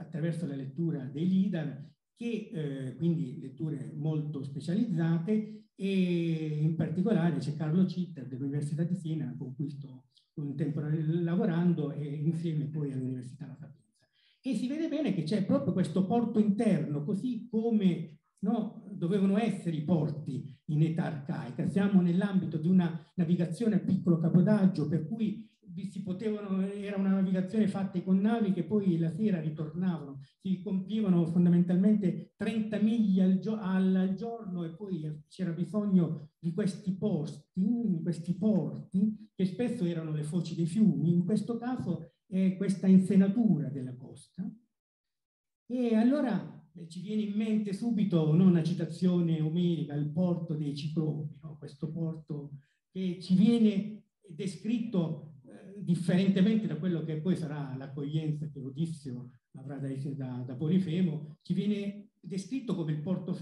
attraverso la lettura dei LIDAR, che quindi letture molto specializzate, e in particolare c'è Carlo Citta dell'Università di Siena, con cui sto un tempo lavorando, e insieme poi all'Università La Sapienza. E si vede bene che c'è proprio questo porto interno, così come, no, dovevano essere i porti in età arcaica. Siamo nell'ambito di una navigazione a piccolo cabotaggio, per cui era una navigazione fatta con navi che poi la sera ritornavano, si compivano fondamentalmente 30 miglia al giorno, e poi c'era bisogno di questi porti che spesso erano le foci dei fiumi, in questo caso è questa insenatura della costa. E allora ci viene in mente subito, no, una citazione omerica, il porto dei Ciclopi, no? Questo porto che ci viene descritto differentemente da quello che poi sarà l'accoglienza che Odisseo avrà da Polifemo, ci viene descritto come il porto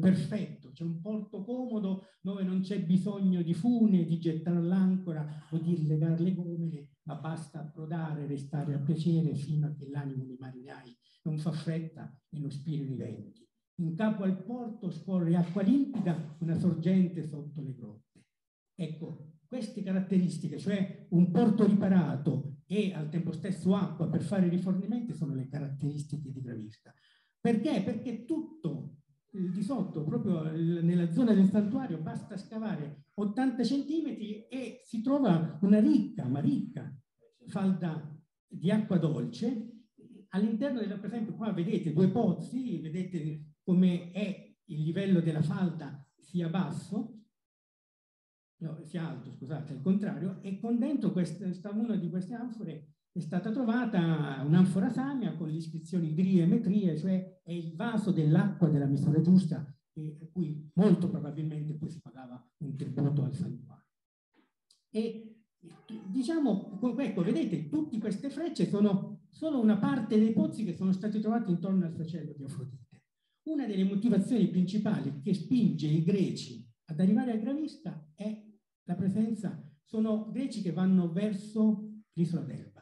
perfetto, cioè un porto comodo dove non c'è bisogno di fune, di gettare l'ancora o di legare le gomere, ma basta approdare, restare a piacere fino a che l'animo dei marinai non fa fretta e non spirano i venti. In capo al porto scorre acqua limpida, una sorgente sotto le grotte. Ecco, queste caratteristiche, cioè un porto riparato e al tempo stesso acqua per fare rifornimenti, sono le caratteristiche di Gravisca. Perché? Perché tutto di sotto, proprio nella zona del santuario, basta scavare 80 centimetri e si trova una ricca, ma ricca, falda di acqua dolce, all'interno della, per esempio, qua vedete due pozzi, vedete come è il livello della falda sia basso, no, sia alto, scusate, al contrario, e con dentro una di queste anfore è stata trovata un'anfora samia con le iscrizioni drie e metrie, cioè è il vaso dell'acqua della misura giusta, per cui molto probabilmente poi si pagava un tributo al santuario. E diciamo, ecco, vedete, tutte queste frecce sono solo una parte dei pozzi che sono stati trovati intorno al sacello di Afrodite. Una delle motivazioni principali che spinge i greci ad arrivare a Gravisca è la presenza, sono greci che vanno verso l'isola d'Elba,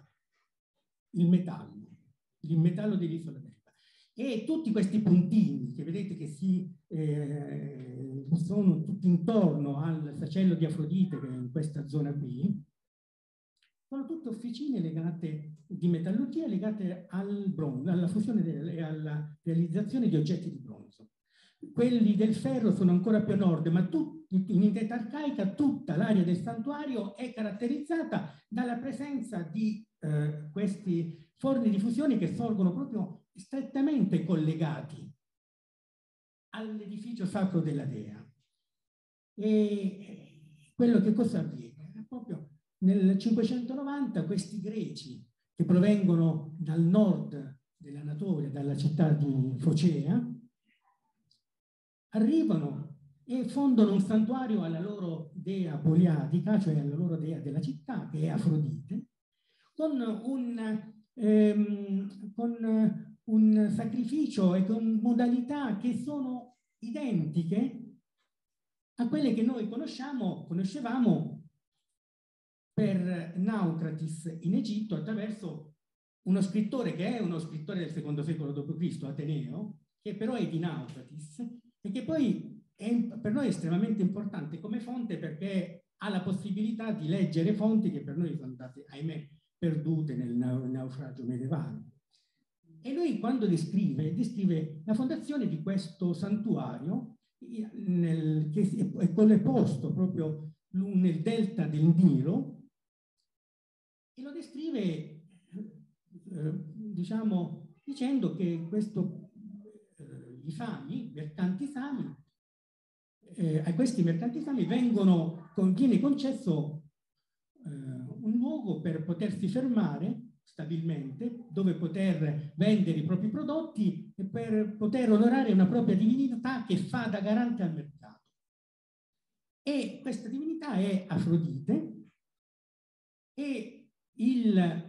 il metallo dell'isola d'Elba. E tutti questi puntini che vedete che sono tutti intorno al sacello di Afrodite, che è in questa zona qui, sono tutte officine legate di metallurgia, legate al bronzo, alla fusione e alla realizzazione di oggetti di bronzo. Quelli del ferro sono ancora più a nord, ma in età arcaica tutta l'area del santuario è caratterizzata dalla presenza di questi forni di fusione che sorgono proprio strettamente collegati all'edificio sacro della dea. E quello che cosa avviene? Proprio nel 590 questi greci che provengono dal nord della natura governatore dalla città di Focea, arrivano e fondano un santuario alla loro dea poliadica, cioè alla loro dea della città, che è Afrodite, con un sacrificio e con modalità che sono identiche a quelle che noi conoscevamo per Naucratis in Egitto, attraverso uno scrittore che è uno scrittore del secondo secolo d.C., Ateneo, che però è di Naucratis e che poi è per noi estremamente importante come fonte, perché ha la possibilità di leggere fonti che per noi sono andate, ahimè, perdute nel naufragio medievale. E lui, quando descrive la fondazione di questo santuario, che è posto proprio nel delta del Nilo, e lo descrive dicendo che a questi mercanti sami viene concesso un luogo per potersi fermare stabilmente, dove poter vendere i propri prodotti e per poter onorare una propria divinità che fa da garante al mercato. E questa divinità è Afrodite, e le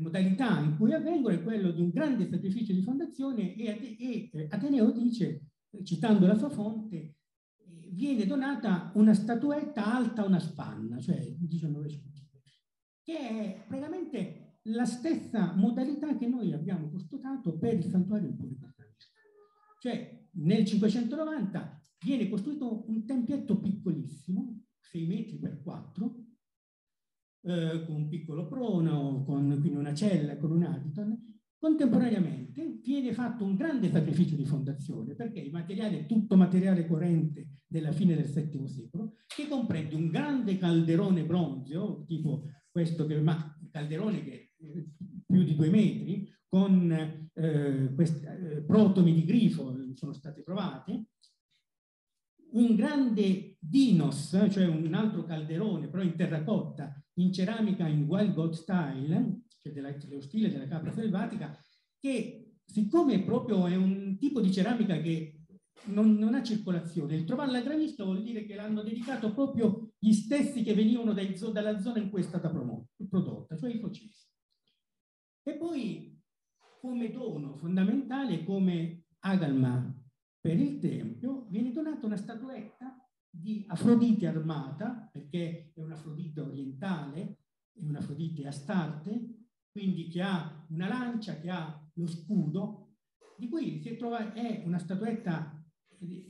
modalità in cui avvengono è quello di un grande sacrificio di fondazione, e Ateneo dice, citando la sua fonte, viene donata una statuetta alta una spanna, cioè 19 cm, che è praticamente la stessa modalità che noi abbiamo postulato per il santuario in Policarpaccio. Cioè nel 590 viene costruito un tempietto piccolissimo, 6 metri per 4, con un piccolo prono, quindi una cella, con un aditon. Contemporaneamente viene fatto un grande sacrificio di fondazione, perché il materiale è tutto materiale corrente della fine del VII secolo, che comprende un grande calderone bronzeo, tipo questo, calderone che più di 2 metri, con protomi di grifo sono state trovate, un grande dinos, cioè un altro calderone però in terracotta, in ceramica in Wild God Style, dello stile della capra selvatica, che siccome proprio è un tipo di ceramica che non ha circolazione, il trovarla a Gravisca vuol dire che l'hanno dedicato proprio gli stessi che venivano dalla zona in cui è stata prodotta, cioè i focesi. E poi come dono fondamentale, come agalma per il tempio, viene donata una statuetta di Afrodite armata, perché è un'Afrodite orientale, è un'Afrodite astarte, quindi che ha una lancia, che ha lo scudo, di cui è una statuetta,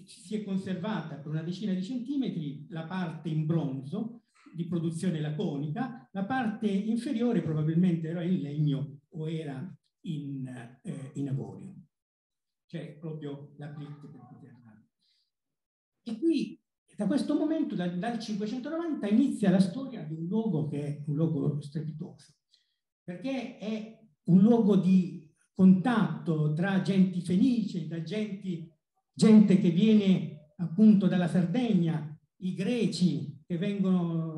si è conservata per una decina di centimetri la parte in bronzo di produzione laconica, la parte inferiore probabilmente era in legno o era in avorio, cioè proprio la plitte per poterla. E qui, da questo momento, dal 590, inizia la storia di un luogo che è un luogo strepitoso, perché è un luogo di contatto tra genti fenici, gente che viene appunto dalla Sardegna, i greci che vengono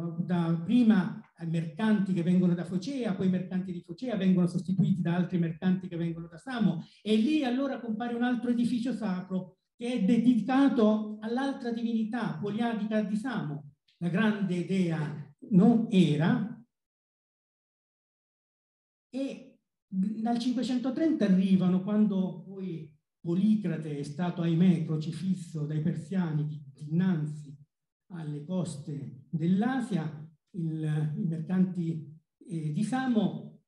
prima mercanti che vengono da Focea, poi i mercanti di Focea vengono sostituiti da altri mercanti che vengono da Samo, e lì allora compare un altro edificio sacro che è dedicato all'altra divinità poliadica di Samo, la grande dea non Era. E dal 530 arrivano, quando poi Policrate è stato, ahimè, crocifisso dai persiani dinanzi alle coste dell'Asia, i mercanti di Samo.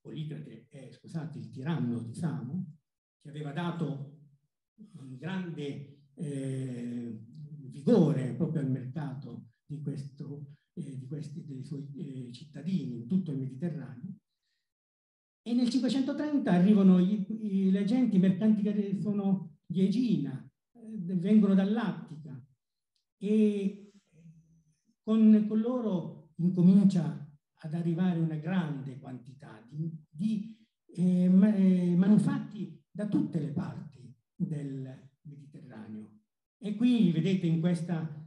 Policrate è, scusate, il tiranno di Samo, che aveva dato un grande vigore proprio al mercato dei suoi cittadini in tutto il Mediterraneo. E nel 530 arrivano le genti mercanti che sono di Egina, vengono dall'Attica, e con loro incomincia ad arrivare una grande quantità di manufatti da tutte le parti del Mediterraneo. E qui vedete in questa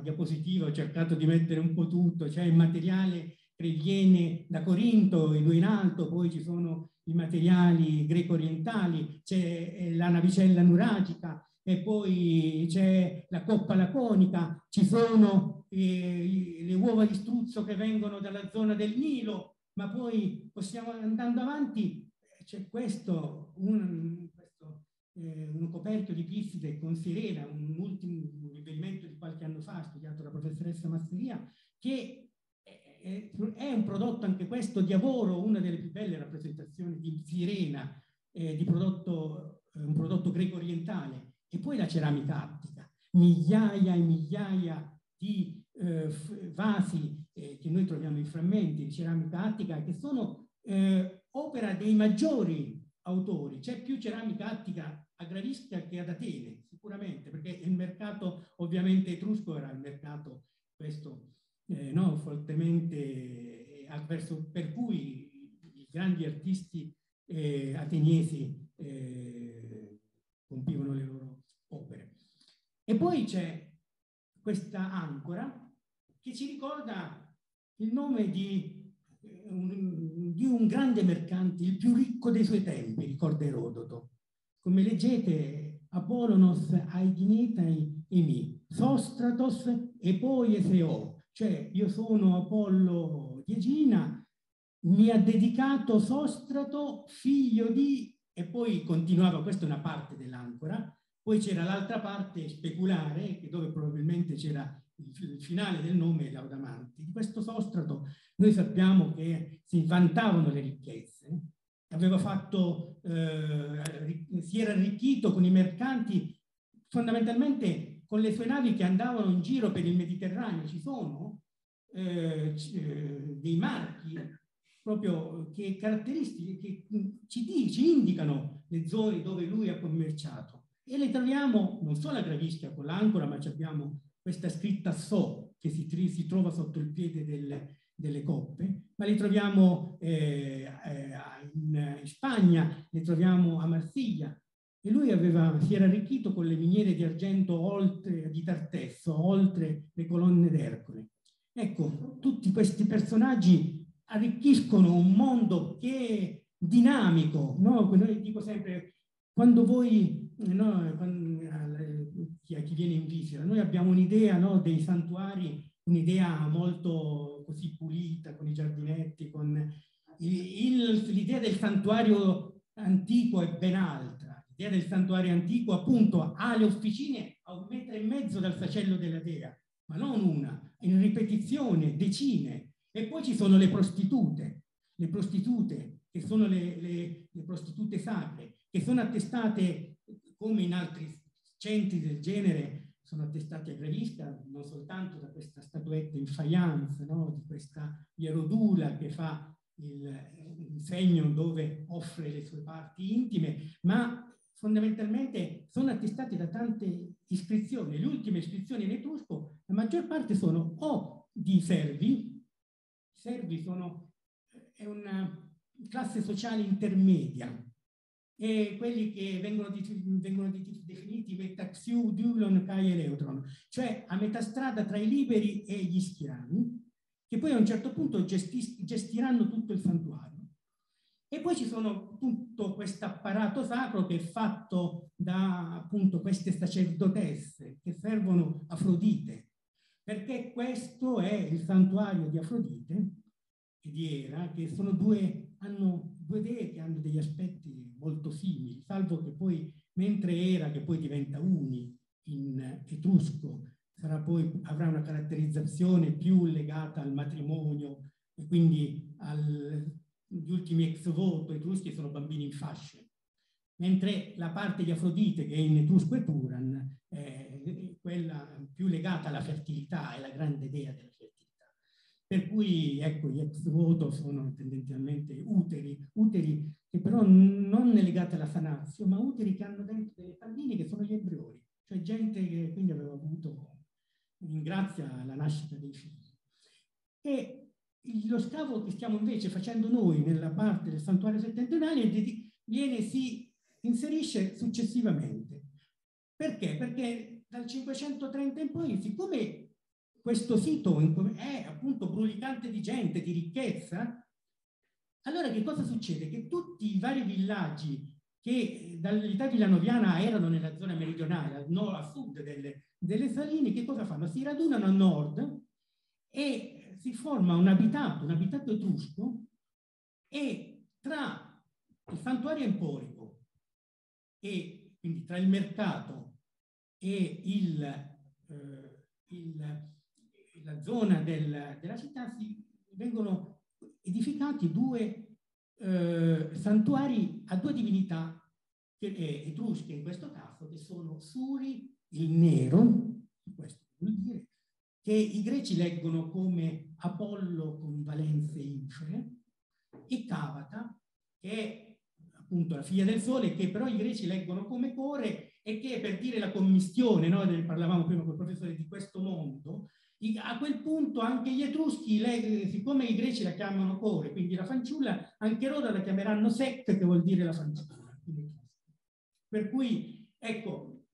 diapositiva, ho cercato di mettere un po' tutto, cioè il materiale previene da Corinto e due in alto, poi ci sono i materiali greco-orientali, c'è la navicella nuragica e poi c'è la coppa laconica, ci sono le uova di struzzo che vengono dalla zona del Nilo, ma poi possiamo, andando avanti, c'è questo, un coperchio di Pifide con Sirena, un ultimo riferimento di qualche anno fa studiato dalla professoressa Masseria, che è un prodotto anche questo di Avoro, una delle più belle rappresentazioni di Sirena, un prodotto greco-orientale. E poi la ceramica attica, migliaia e migliaia di vasi che noi troviamo in frammenti di ceramica attica, che sono opera dei maggiori autori. C'è più ceramica attica a Gravisca che ad Atene, sicuramente, perché il mercato ovviamente etrusco era il mercato questo fortemente avverso, per cui i grandi artisti ateniesi compivano le loro opere. E poi c'è questa ancora che ci ricorda il nome di un grande mercante, il più ricco dei suoi tempi, ricorda Erodoto. Come leggete, Apolonos aiginetai emi, Sostratos e poi Eseo. Cioè, io sono Apollo di Egina, mi ha dedicato Sostrato, figlio di... E poi continuava, questa è una parte dell'ancora, poi c'era l'altra parte speculare, dove probabilmente c'era il finale del nome Laudamanti. Di questo Sostrato noi sappiamo che si vantavano le ricchezze, aveva fatto, si era arricchito con i mercanti, fondamentalmente con le sue navi che andavano in giro per il Mediterraneo. Ci sono dei marchi proprio che caratteristiche che ci indicano le zone dove lui ha commerciato, e le troviamo non solo a Gravisca con l'ancora, ma ci abbiamo questa scritta So che si trova sotto il piede delle coppe, ma le troviamo in Spagna, le troviamo a Marsiglia, e lui si era arricchito con le miniere di argento di Tartesso, oltre le colonne d'Ercole. Ecco, tutti questi personaggi arricchiscono un mondo che è dinamico, no? Io dico sempre, quando voi... a chi viene in visita, noi abbiamo un'idea dei santuari, un'idea molto così pulita, con i giardinetti, con l'idea del santuario antico è ben altra. L'idea del santuario antico appunto ha le officine a 1,5 metri dal sacello della dea, ma non una, in ripetizione, decine. E poi ci sono le prostitute che sono le prostitute sacre, che sono attestate come in altri centri del genere, sono attestati a Gravisca non soltanto da questa statuetta in faianza, di questa Ierodula che fa il segno dove offre le sue parti intime, ma fondamentalmente sono attestati da tante iscrizioni. Le ultime iscrizioni in etrusco, la maggior parte sono o di servi, i servi è una classe sociale intermedia, e quelli che vengono definiti metaxiu, dulon, kai e eleutron, cioè a metà strada tra i liberi e gli schiavi, che poi a un certo punto gestiranno tutto il santuario. E poi ci sono tutto questo apparato sacro che è fatto da appunto queste sacerdotesse che servono Afrodite, perché questo è il santuario di Afrodite e di Era, che hanno due dee che hanno degli aspetti molto simili, salvo che poi, mentre Era, che poi diventa Uni in etrusco, avrà una caratterizzazione più legata al matrimonio, e quindi gli ultimi ex voto etruschi sono bambini in fasce, mentre la parte di Afrodite, che è in etrusco e Turan, è quella più legata alla fertilità, è la grande dea della fertilità. Per cui, ecco, gli ex voto sono tendenzialmente uteri che però non legate alla sanazio, ma uteri che hanno dentro dei bambini che sono gli embrioni, cioè gente che quindi aveva avuto, in grazia, la nascita dei figli. E lo scavo che stiamo invece facendo noi nella parte del santuario settentrionale si inserisce successivamente. Perché? Perché dal 530 in poi, siccome questo sito è appunto brulicante di gente, di ricchezza, allora che cosa succede? Che tutti i vari villaggi che dall'Italia villanoviana erano nella zona meridionale, a sud delle saline, che cosa fanno? Si radunano a nord e si forma un abitato etrusco, e tra il santuario emporico e quindi tra il mercato e la zona della città vengono edificati due santuari a due divinità etrusche, in questo caso, che sono Suri, il nero, questo vuol dire, che i greci leggono come Apollo con valenze infre, e Cavata, che è appunto la figlia del sole, che però i greci leggono come Core, e che per dire la commistione, no? Ne parlavamo prima col professore di questo mondo. A quel punto anche gli etruschi, siccome i greci la chiamano Core, quindi la fanciulla, anche loro la chiameranno Sect, che vuol dire la fanciulla. Per cui, ecco,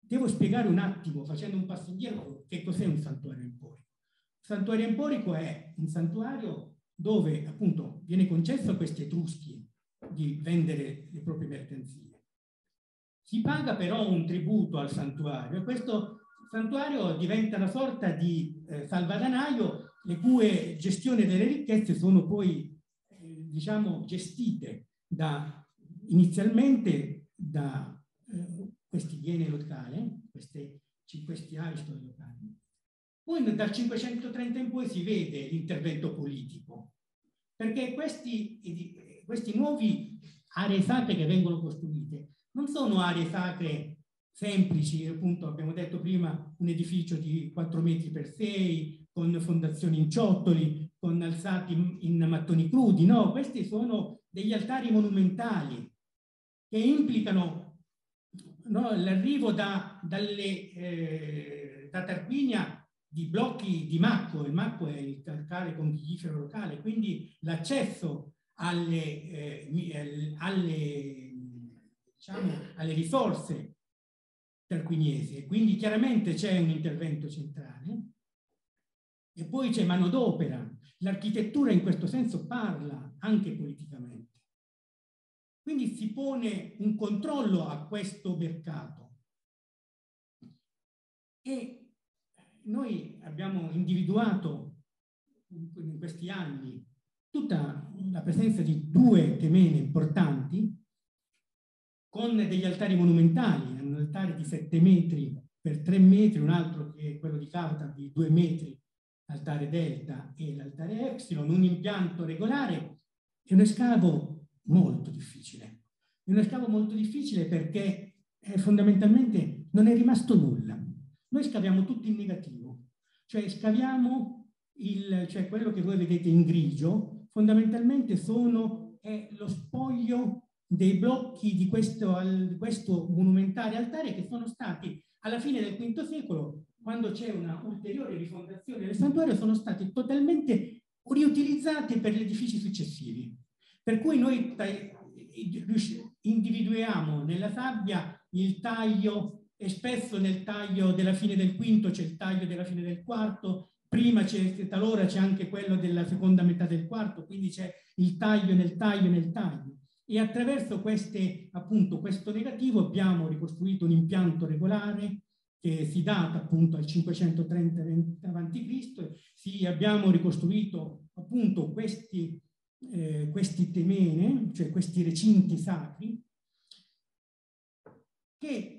devo spiegare un attimo, facendo un passo indietro, che cos'è un santuario emporico. Il santuario emporico è un santuario dove appunto viene concesso a questi etruschi di vendere le proprie mercanzie. Si paga però un tributo al santuario, e questo santuario diventa una sorta di salvadanaio, le cui gestione delle ricchezze sono poi, diciamo, gestite inizialmente da questi iene locali, questi aristoi locali. Poi dal 530 in poi si vede l'intervento politico, perché questi nuovi aree sacre che vengono costruite non sono aree sacre semplici, appunto abbiamo detto prima, un edificio di 4 metri per 6, con fondazioni in ciottoli, con alzati in mattoni crudi, no, questi sono degli altari monumentali che implicano, no, l'arrivo da Tarquinia di blocchi di macco, il macco è il calcare conchiglifero locale, quindi l'accesso alle risorse tarquiniese, quindi chiaramente c'è un intervento centrale, e poi c'è manodopera. L'architettura in questo senso parla anche politicamente. Quindi si pone un controllo a questo mercato. E noi abbiamo individuato in questi anni tutta la presenza di due temene importanti con degli altari monumentali, un altare di 7 metri per 3 metri, un altro che è quello di Cavata di 2 metri, l'altare delta e l'altare epsilon, un impianto regolare e uno scavo molto difficile. È uno scavo molto difficile perché fondamentalmente non è rimasto nulla. Noi scaviamo tutto in negativo, cioè scaviamo cioè quello che voi vedete in grigio, fondamentalmente è lo spoglio dei blocchi di questo monumentale altare, che sono stati alla fine del V secolo, quando c'è una ulteriore rifondazione del santuario, sono stati totalmente riutilizzati per gli edifici successivi. Per cui noi individuiamo nella sabbia il taglio, e spesso nel taglio della fine del V c'è il taglio della fine del IV, prima talora c'è anche quello della seconda metà del IV, quindi c'è il taglio nel taglio nel taglio. E attraverso questo negativo abbiamo ricostruito un impianto regolare che si data appunto al 530 a.C. Abbiamo ricostruito appunto questi temene, cioè questi recinti sacri, che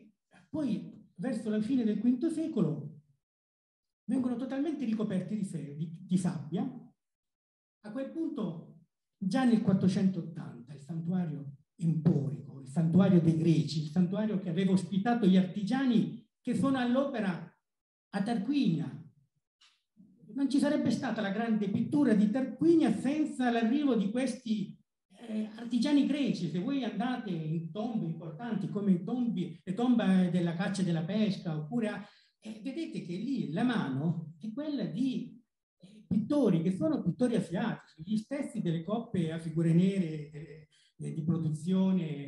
poi verso la fine del V secolo vengono totalmente ricoperti di sabbia. A quel punto, già nel 480, il santuario emporico, il santuario dei greci, il santuario che aveva ospitato gli artigiani che sono all'opera a Tarquinia. Non ci sarebbe stata la grande pittura di Tarquinia senza l'arrivo di questi artigiani greci. Se voi andate in tombe importanti come le tombe della caccia e della pesca, oppure vedete che lì la mano è quella di pittori che sono pittori asiatici, gli stessi delle coppe a figure nere di produzione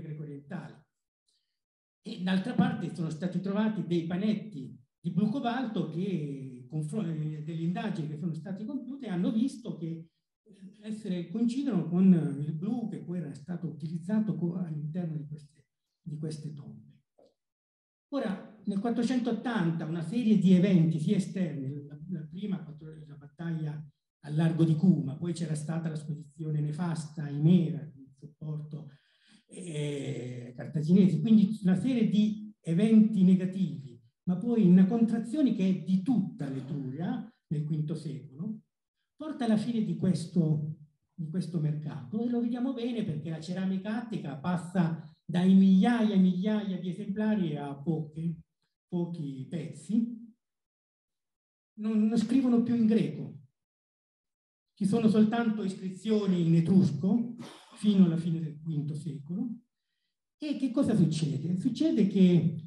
greco-orientale. E d'altra parte sono stati trovati dei panetti di blu cobalto che, delle indagini che sono state compiute, hanno visto che coincidono con il blu che poi era stato utilizzato all'interno di queste tombe. Ora, nel 480 una serie di eventi sia esterni, la prima la battaglia al largo di Cuma, poi c'era stata la spedizione nefasta a Imera, il supporto cartaginese, quindi una serie di eventi negativi, ma poi una contrazione che è di tutta l'Etruria nel V secolo, porta alla fine di questo mercato, e lo vediamo bene perché la ceramica attica passa dai migliaia e migliaia di esemplari a pochi pezzi. Non scrivono più in greco, ci sono soltanto iscrizioni in etrusco fino alla fine del V secolo. E che cosa succede? Succede che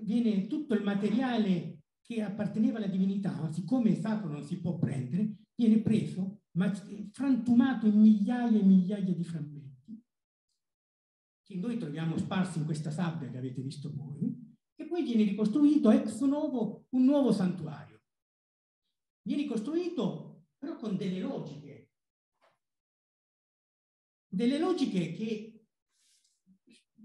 viene tutto il materiale che apparteneva alla divinità, siccome sacro non si può prendere, viene preso, ma frantumato in migliaia e migliaia di frammenti, che noi troviamo sparsi in questa sabbia che avete visto voi, e poi viene ricostruito ex novo un nuovo santuario. Viene ricostruito però con delle logiche che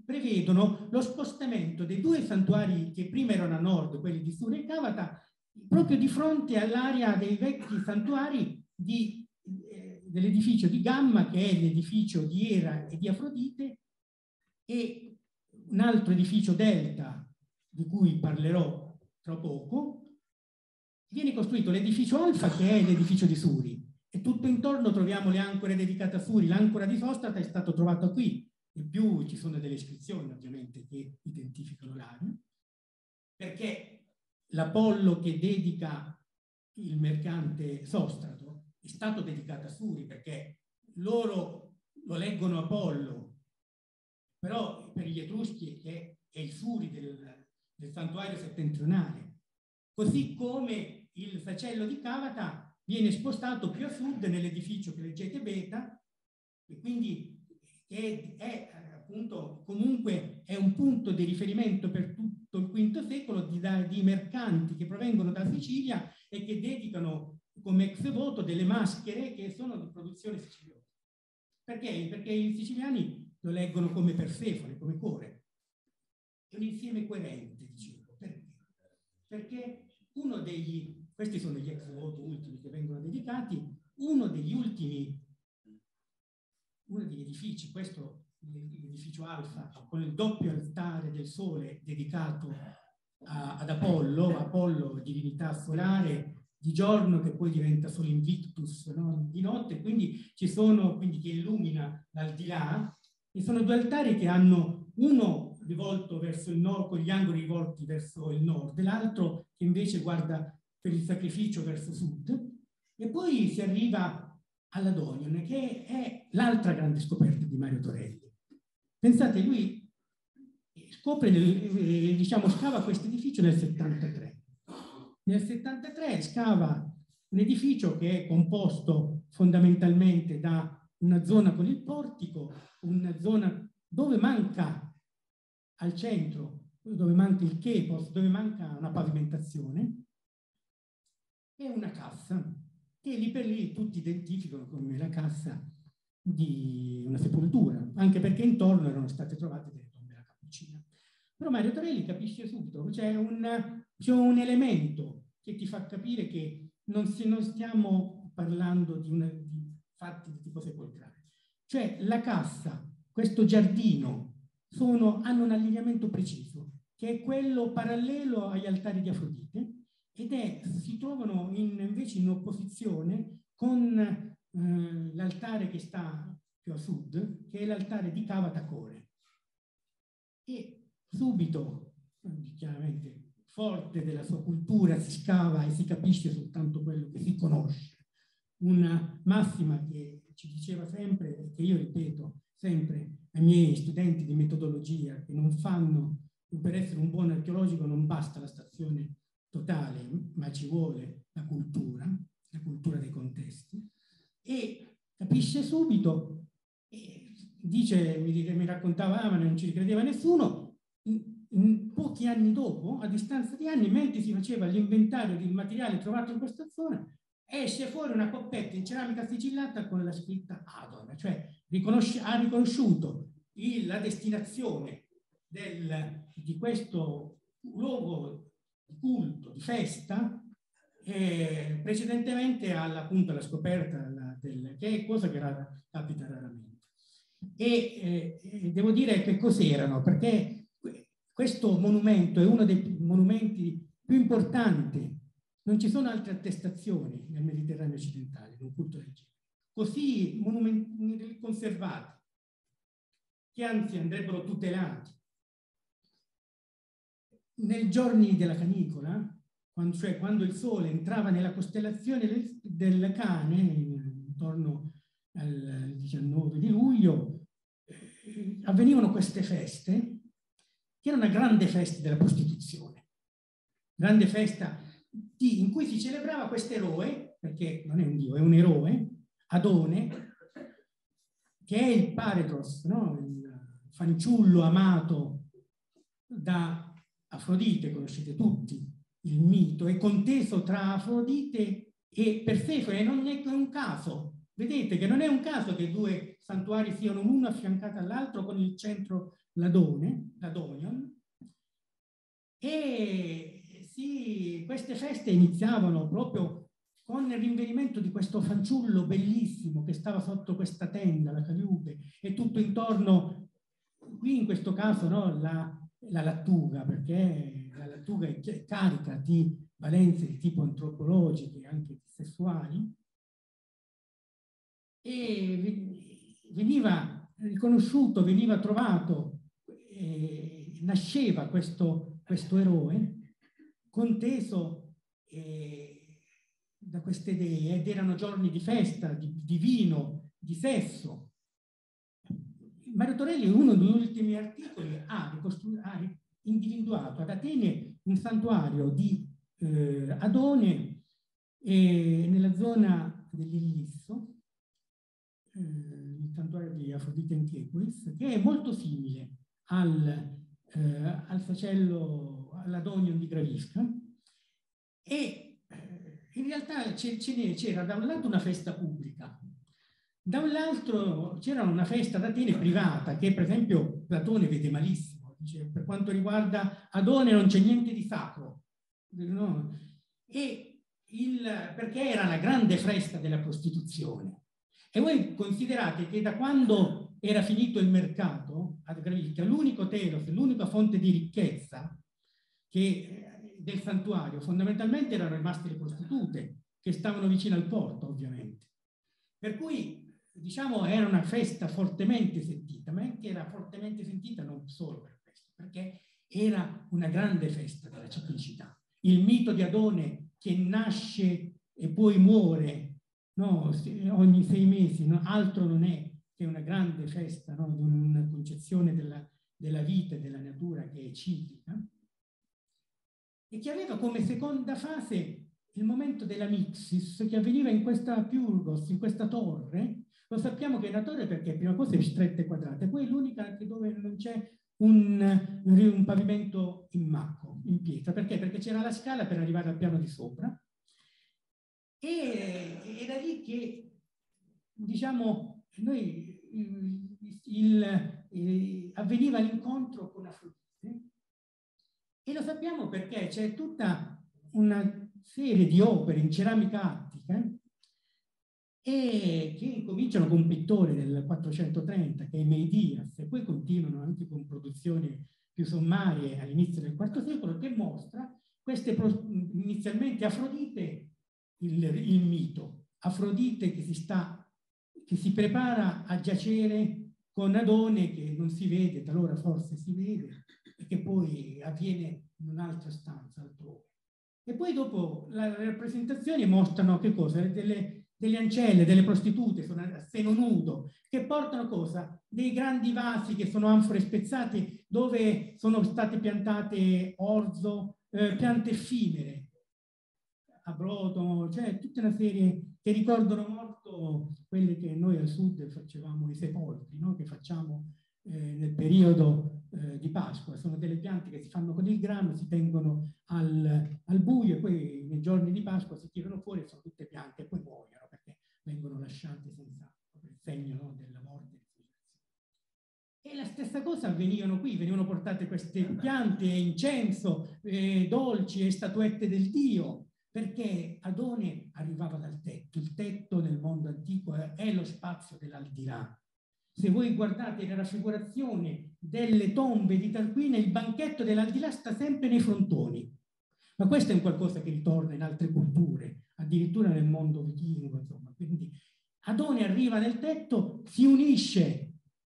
prevedono lo spostamento dei due santuari che prima erano a nord, quelli di Sura e Cavata, proprio di fronte all'area dei vecchi santuari dell'edificio di Gamma, che è l'edificio di Era e di Afrodite, e un altro edificio Delta, di cui parlerò tra poco. Viene costruito l'edificio Alfa, che è l'edificio di Suri, e tutto intorno troviamo le ancore dedicate a Suri. L'ancora di Sostata è stato trovato qui, in più ci sono delle iscrizioni ovviamente che identificano l'area, perché l'Apollo che dedica il mercante Sostrato è stato dedicato a Suri, perché loro lo leggono Apollo, però per gli Etruschi è il Suri del santuario settentrionale. Così come il sacello di Cavata viene spostato più a sud nell'edificio che leggete Beta, e quindi è appunto, comunque è un punto di riferimento per tutti il V secolo di mercanti che provengono da Sicilia e che dedicano come ex voto delle maschere che sono di produzione siciliana. Perché? Perché i siciliani lo leggono come Persefone, come Core. È un insieme coerente, dicevo. Perché? Perché uno degli, questi sono gli ex voto ultimi che vengono dedicati, uno degli edifici, questo l'edificio Alfa, con il doppio altare del sole dedicato ad Apollo, Apollo divinità solare di giorno che poi diventa Sol Invictus, no? Di notte, quindi che illumina l'aldilà, e sono due altari che hanno uno rivolto verso il nord, con gli angoli rivolti verso il nord, e l'altro che invece guarda per il sacrificio verso sud. E poi si arriva alla Donion, che è l'altra grande scoperta di Mario Torelli. Pensate, lui scopre, diciamo, scava questo edificio nel 73. Nel 73 scava un edificio che è composto fondamentalmente da una zona con il portico, una zona dove manca al centro, dove manca il chepos, dove manca una pavimentazione, e una cassa, che lì per lì tutti identificano come la cassa di una sepoltura, anche perché intorno erano state trovate delle tombe alla cappuccina. Però Mario Torelli capisce subito, c'è un elemento che ti fa capire che non stiamo parlando di fatti di tipo sepolcrale. Cioè la cassa, questo giardino, hanno un allineamento preciso, che è quello parallelo agli altari di Afrodite, ed si trovano invece in opposizione con l'altare che sta più a sud, che è l'altare di Cavata Core. E subito, chiaramente forte della sua cultura, si scava e si capisce soltanto quello che si conosce. Una massima che ci diceva sempre, e che io ripeto sempre ai miei studenti di metodologia, che per essere un buon archeologo non basta la stazione totale, ma ci vuole la cultura dei contesti. E capisce subito, mi raccontava, ma non ci credeva nessuno, pochi anni dopo, a distanza di anni, mentre si faceva l'inventario del materiale trovato in questa zona, esce fuori una coppetta in ceramica sigillata con la scritta Adon, cioè ha riconosciuto la destinazione di questo luogo di culto, di festa, precedentemente alla, appunto, alla scoperta che è cosa che capita raramente. E devo dire che cos'erano, perché questo monumento è uno dei monumenti più importanti. Non ci sono altre attestazioni nel Mediterraneo occidentale di un culto del genere, così conservati, che anzi andrebbero tutelati. Nei giorni della canicola, cioè quando il sole entrava nella costellazione del Cane, intorno al 19 di luglio, avvenivano queste feste, che era una grande festa della prostituzione, grande festa in cui si celebrava questo eroe, perché non è un dio, è un eroe, Adone, che è il Paretros, no? Il fanciullo amato da Afrodite, conoscete tutti il mito, è conteso tra Afrodite e Persefone, non è un caso. Vedete che non è un caso che due santuari siano uno affiancato all'altro con il centro l'Adonion. E sì, queste feste iniziavano proprio con il rinvenimento di questo fanciullo bellissimo che stava sotto questa tenda, la caliube, e tutto intorno, qui in questo caso, no, la lattuga, perché la lattuga è carica di valenze di tipo antropologiche, anche sessuali, e veniva riconosciuto, veniva trovato, nasceva questo eroe conteso da queste dee, ed erano giorni di festa, di vino, di sesso. Mario Torelli, in uno degli ultimi articoli, ha individuato ad Atene un santuario di Adone nella zona dell'Illisso, il santuario di Afrodite Antequis, che è molto simile al sacello, all'Adonion di Gravisca, e in realtà c'era da un lato una festa pubblica, dall'altro c'era una festa ad Atene privata, che per esempio Platone vede malissimo. Per quanto riguarda Adone non c'è niente di sacro, no? Perché era la grande festa della prostituzione. E voi considerate che da quando era finito il mercato ad Gravisca, l'unico telos, l'unica fonte di ricchezza del santuario, fondamentalmente erano rimaste le prostitute che stavano vicino al porto, ovviamente. Per cui, diciamo, era una festa fortemente sentita, ma anche era fortemente sentita non solo per perché era una grande festa della ciclicità. Il mito di Adone, che nasce e poi muore, no, ogni 6 mesi, no, altro non è che una grande festa, no, di una concezione della vita e della natura che è ciclica, e che aveva come seconda fase il momento della mixis, che avveniva in questa Pyrgos, in questa torre. Lo sappiamo che è una torre perché prima cosa è stretta e quadrata, e poi è l'unica anche dove non c'è un pavimento in macco, in pietra. Perché? Perché c'era la scala per arrivare al piano di sopra, e da lì che, diciamo, noi avveniva l'incontro con Afrodite, e lo sappiamo perché c'è tutta una serie di opere in ceramica attica e che cominciano con un pittore del 430, che è Meidias, e poi continuano anche con produzioni più sommarie all'inizio del IV secolo, che mostra queste inizialmente Afrodite, il mito, Afrodite che si prepara a giacere con Adone, che non si vede, talora forse si vede, e che poi avviene in un'altra stanza altrove. E poi dopo le rappresentazioni mostrano che cosa? Delle ancelle, delle prostitute, sono a seno nudo, che portano cosa? Dei grandi vasi che sono anfore spezzate, dove sono state piantate orzo, piante effimere, a brodo, cioè tutta una serie che ricordano molto quelle che noi al sud facevamo, i sepolcri, no? Che facciamo nel periodo di Pasqua. Sono delle piante che si fanno con il grano, si tengono al buio e poi nei giorni di Pasqua si tirano fuori, sono tutte piante e poi muoiono perché vengono lasciate senza il segno, no, del lavoro. E la stessa cosa avvenivano qui, venivano portate queste piante, incenso, dolci e statuette del Dio, perché Adone arrivava dal tetto. Il tetto nel mondo antico è lo spazio dell'aldilà. Se voi guardate la raffigurazione delle tombe di Tarquinia, il banchetto dell'aldilà sta sempre nei frontoni. Ma questo è un qualcosa che ritorna in altre culture, addirittura nel mondo vichingo, insomma. Quindi Adone arriva nel tetto, si unisce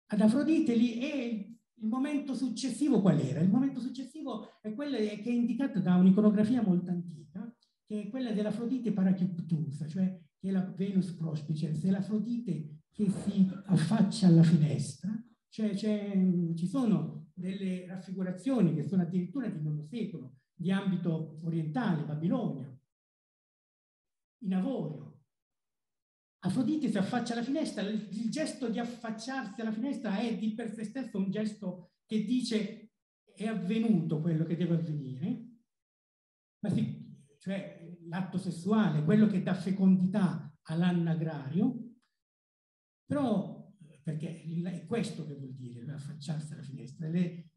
ad Afrodite lì, e il momento successivo qual era? Il momento successivo è quello che è indicato da un'iconografia molto antica, che è quella dell'Afrodite parachioptusa, cioè che è la Venus prospice, se l'Afrodite che si affaccia alla finestra, cioè ci sono delle raffigurazioni che sono addirittura di IX secolo, di ambito orientale, Babilonia, in avorio. Afrodite si affaccia alla finestra, il gesto di affacciarsi alla finestra è di per sé stesso un gesto che dice è avvenuto quello che deve avvenire, ma cioè l'atto sessuale, quello che dà fecondità all'anagrario, però perché è questo che vuol dire affacciarsi alla finestra. Le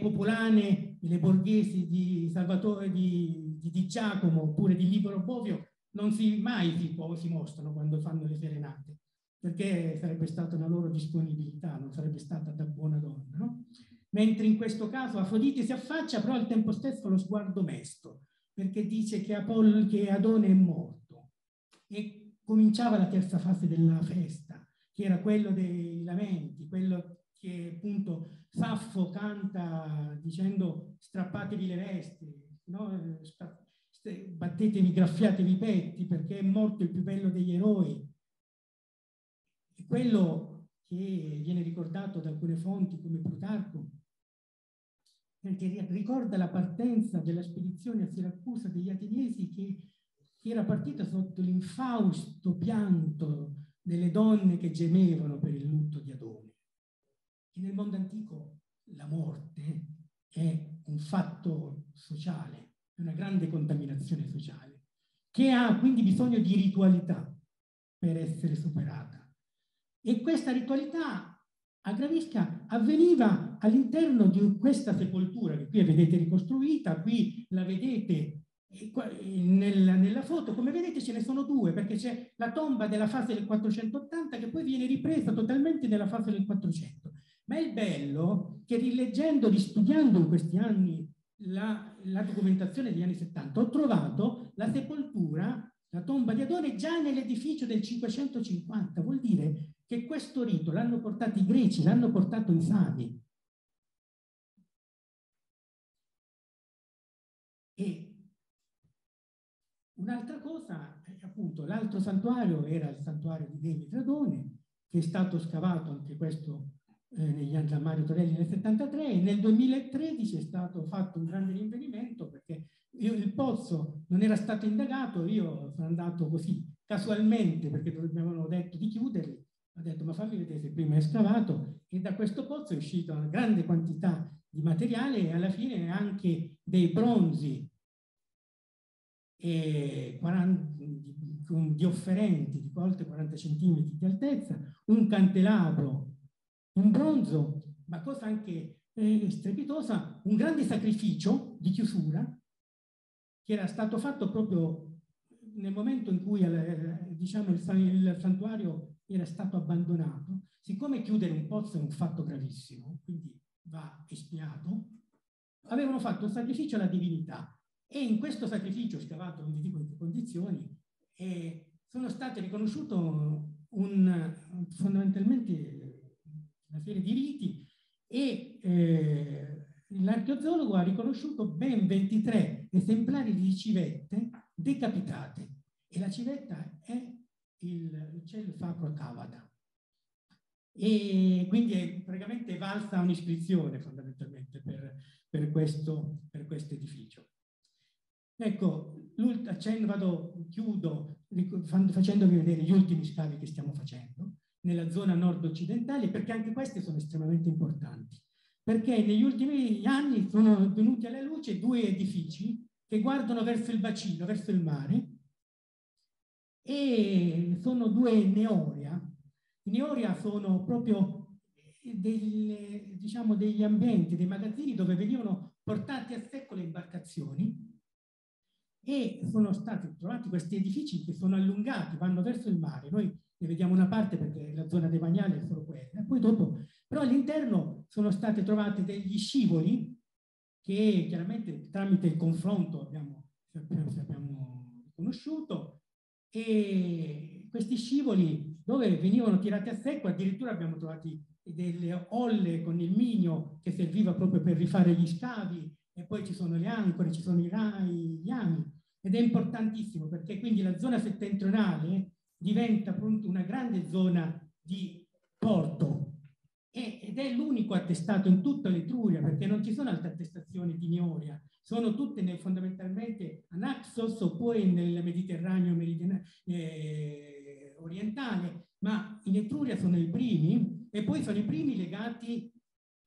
popolane, le borghesi di Salvatore, di Giacomo oppure di Libero Bovio non si mostrano quando fanno le serenate, perché sarebbe stata una loro disponibilità, non sarebbe stata da buona donna, no? Mentre in questo caso Afrodite si affaccia, però al tempo stesso lo sguardo mesto, perché dice che Adone è morto. E cominciava la terza fase della festa, che era quello dei lamenti, quello che appunto Saffo canta dicendo strappatevi le vesti, no? Battetevi, graffiatevi i petti, perché è morto il più bello degli eroi. E quello che viene ricordato da alcune fonti come Plutarco, perché ricorda la partenza della spedizione a Siracusa degli Ateniesi, che era partita sotto l'infausto pianto delle donne che gemevano per il lutto di Adone. E nel mondo antico la morte è un fatto sociale, una grande contaminazione sociale, che ha quindi bisogno di ritualità per essere superata. E questa ritualità a Gravisca avveniva all'interno di questa sepoltura, che qui vedete ricostruita, qui la vedete nella foto. Come vedete ce ne sono due, perché c'è la tomba della fase del 480 che poi viene ripresa totalmente nella fase del 400. Ma il bello che rileggendo, ristudiando in questi anni la documentazione degli anni 70, ho trovato la sepoltura, la tomba di Adone già nell'edificio del 550. Vuol dire che questo rito l'hanno portato i greci, l'hanno portato i Sami. E un'altra cosa, appunto, l'altro santuario era il santuario di Demetrio Adone, che è stato scavato anche questo negli anni da Mario Torelli nel 73, e nel 2013 è stato fatto un grande rinvenimento, perché il pozzo non era stato indagato. Io sono andato così casualmente, perché mi avevano detto di chiuderli, ho detto ma fammi vedere se prima è scavato, e da questo pozzo è uscita una grande quantità di materiale e alla fine anche dei bronzi e 40 di offerenti di volte 40 centimetri di altezza, un candelabro in bronzo, ma cosa anche strepitosa, un grande sacrificio di chiusura che era stato fatto proprio nel momento in cui diciamo, il santuario era stato abbandonato. Siccome chiudere un pozzo è un fatto gravissimo, quindi va espiato, avevano fatto un sacrificio alla divinità, e in questo sacrificio, scavato non vi dico in che condizioni, sono state riconosciute fondamentalmente una serie di riti, e l'archeozoologo ha riconosciuto ben 23 esemplari di civette decapitate, e la civetta è l'uccello sacro Tavada, e quindi è praticamente valsa un'iscrizione fondamentalmente per questo edificio. Ecco, vado, chiudo facendovi vedere gli ultimi scavi che stiamo facendo. nella zona nord-occidentale, perché anche queste sono estremamente importanti, perché negli ultimi anni sono venuti alla luce due edifici che guardano verso il bacino, verso il mare, e sono due neoria. I neoria sono proprio degli ambienti, dei magazzini dove venivano portate a secco le imbarcazioni, e sono stati trovati questi edifici che sono allungati, vanno verso il mare. Noi ne vediamo una parte perché la zona dei bagnali è solo quella, poi dopo, però all'interno sono state trovate degli scivoli che chiaramente tramite il confronto abbiamo conosciuto, e questi scivoli dove venivano tirati a secco, addirittura abbiamo trovati delle olle con il migno che serviva proprio per rifare gli scavi, e poi ci sono le ancore, ci sono i rai, gli ami, ed è importantissimo perché quindi la zona settentrionale diventa appunto una grande zona di porto, ed è l'unico attestato in tutta l'Etruria, perché non ci sono altre attestazioni di neoria, sono tutte fondamentalmente a Naxos oppure nel Mediterraneo orientale, ma in Etruria sono i primi, e poi sono i primi legati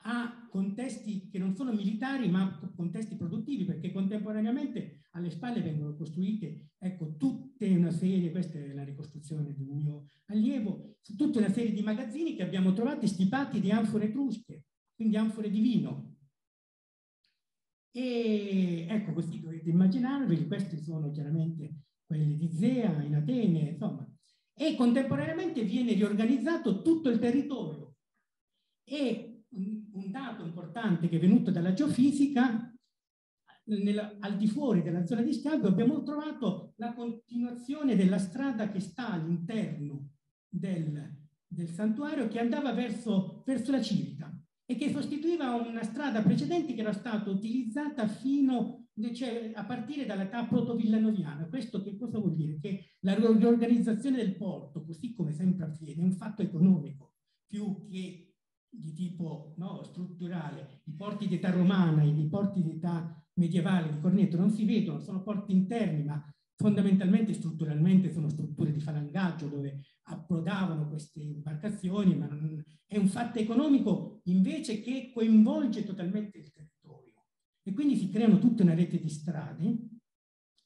a contesti che non sono militari ma contesti produttivi, perché contemporaneamente alle spalle vengono costruite, ecco, tutta una serie, questa è la ricostruzione di un mio allievo, tutta una serie di magazzini che abbiamo trovati stipati di anfore etrusche, quindi anfore di vino. E ecco, così dovete immaginarvi, questi sono chiaramente quelli di Zea in Atene, insomma, e contemporaneamente viene riorganizzato tutto il territorio. E un dato importante che è venuto dalla geofisica, al di fuori della zona di scambio abbiamo trovato la continuazione della strada che sta all'interno del santuario, che andava verso la Civica e che sostituiva una strada precedente che era stata utilizzata a partire dall'età protovillanoviana. Questo che cosa vuol dire? Che la riorganizzazione del porto, così come sempre avviene, è un fatto economico più che di tipo strutturale. I porti di età romana, i porti di età medievale di Corneto non si vedono, sono porti interni, ma fondamentalmente strutturalmente sono strutture di falangaggio dove approdavano queste imbarcazioni, ma è un fatto economico invece che coinvolge totalmente il territorio. E quindi si creano tutta una rete di strade,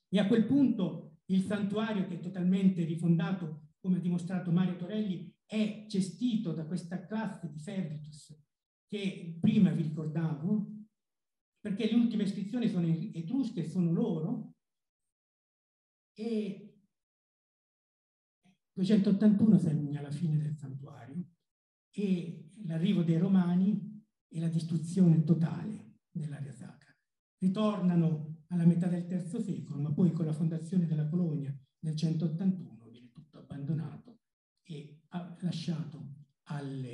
e a quel punto il santuario, che è totalmente rifondato, come ha dimostrato Mario Torelli, è gestito da questa classe di servitus che prima vi ricordavo, perché le ultime iscrizioni sono etrusche, sono loro, e 281 segna la fine del santuario e l'arrivo dei romani e la distruzione totale dell'area sacra. Ritornano alla metà del III secolo, ma poi con la fondazione della colonia nel 181 viene tutto abbandonato e lasciato alla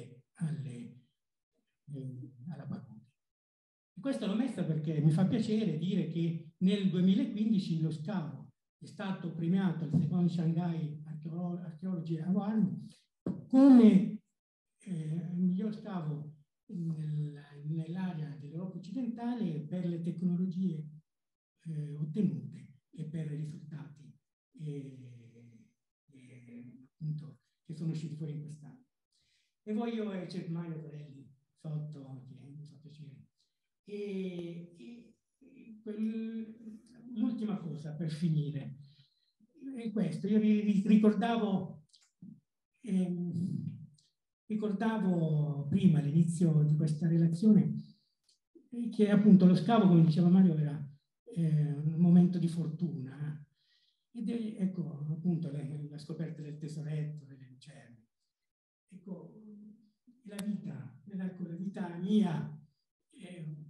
pagoda. Questo l'ho messa perché mi fa piacere dire che nel 2015 lo scavo è stato premiato al secondo Shanghai Archeology Award come miglior scavo nell'area dell'Europa occidentale per le tecnologie ottenute e per i risultati che sono usciti fuori in quest'anno. E voglio c'è Mario Torelli sotto, che mi fa piacere. L'ultima cosa per finire è questo. Io vi ricordavo prima, all'inizio di questa relazione, che appunto lo scavo, come diceva Mario, era un momento di fortuna. Ecco appunto la scoperta del tesoretto, delle lucerne. Ecco, la vita mia,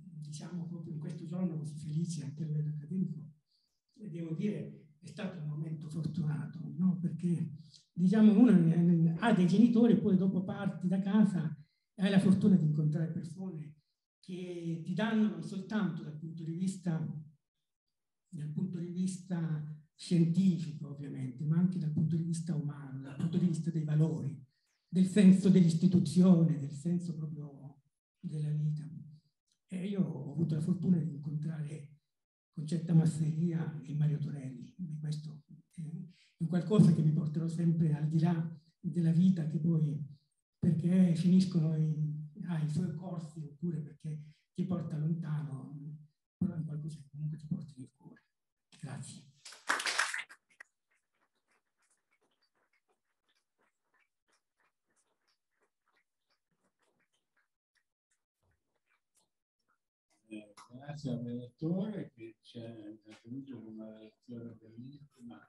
diciamo proprio in questo giorno così felice anche a livello accademico, devo dire è stato un momento fortunato, no? Perché diciamo uno ha dei genitori, poi dopo parti da casa e hai la fortuna di incontrare persone che ti danno non soltanto dal punto di vista scientifico ovviamente, ma anche dal punto di vista umano, dal punto di vista dei valori, del senso dell'istituzione, del senso proprio della vita. E io ho avuto la fortuna di incontrare Concetta Masseria e Mario Torelli, questo è un qualcosa che mi porterò sempre al di là della vita che poi, perché finiscono ai suoi corsi oppure perché ti porta lontano, però in qualcosa che comunque ti porti nel cuore. Grazie. Grazie al relatore che ci ha tenuto una lezione bellissima,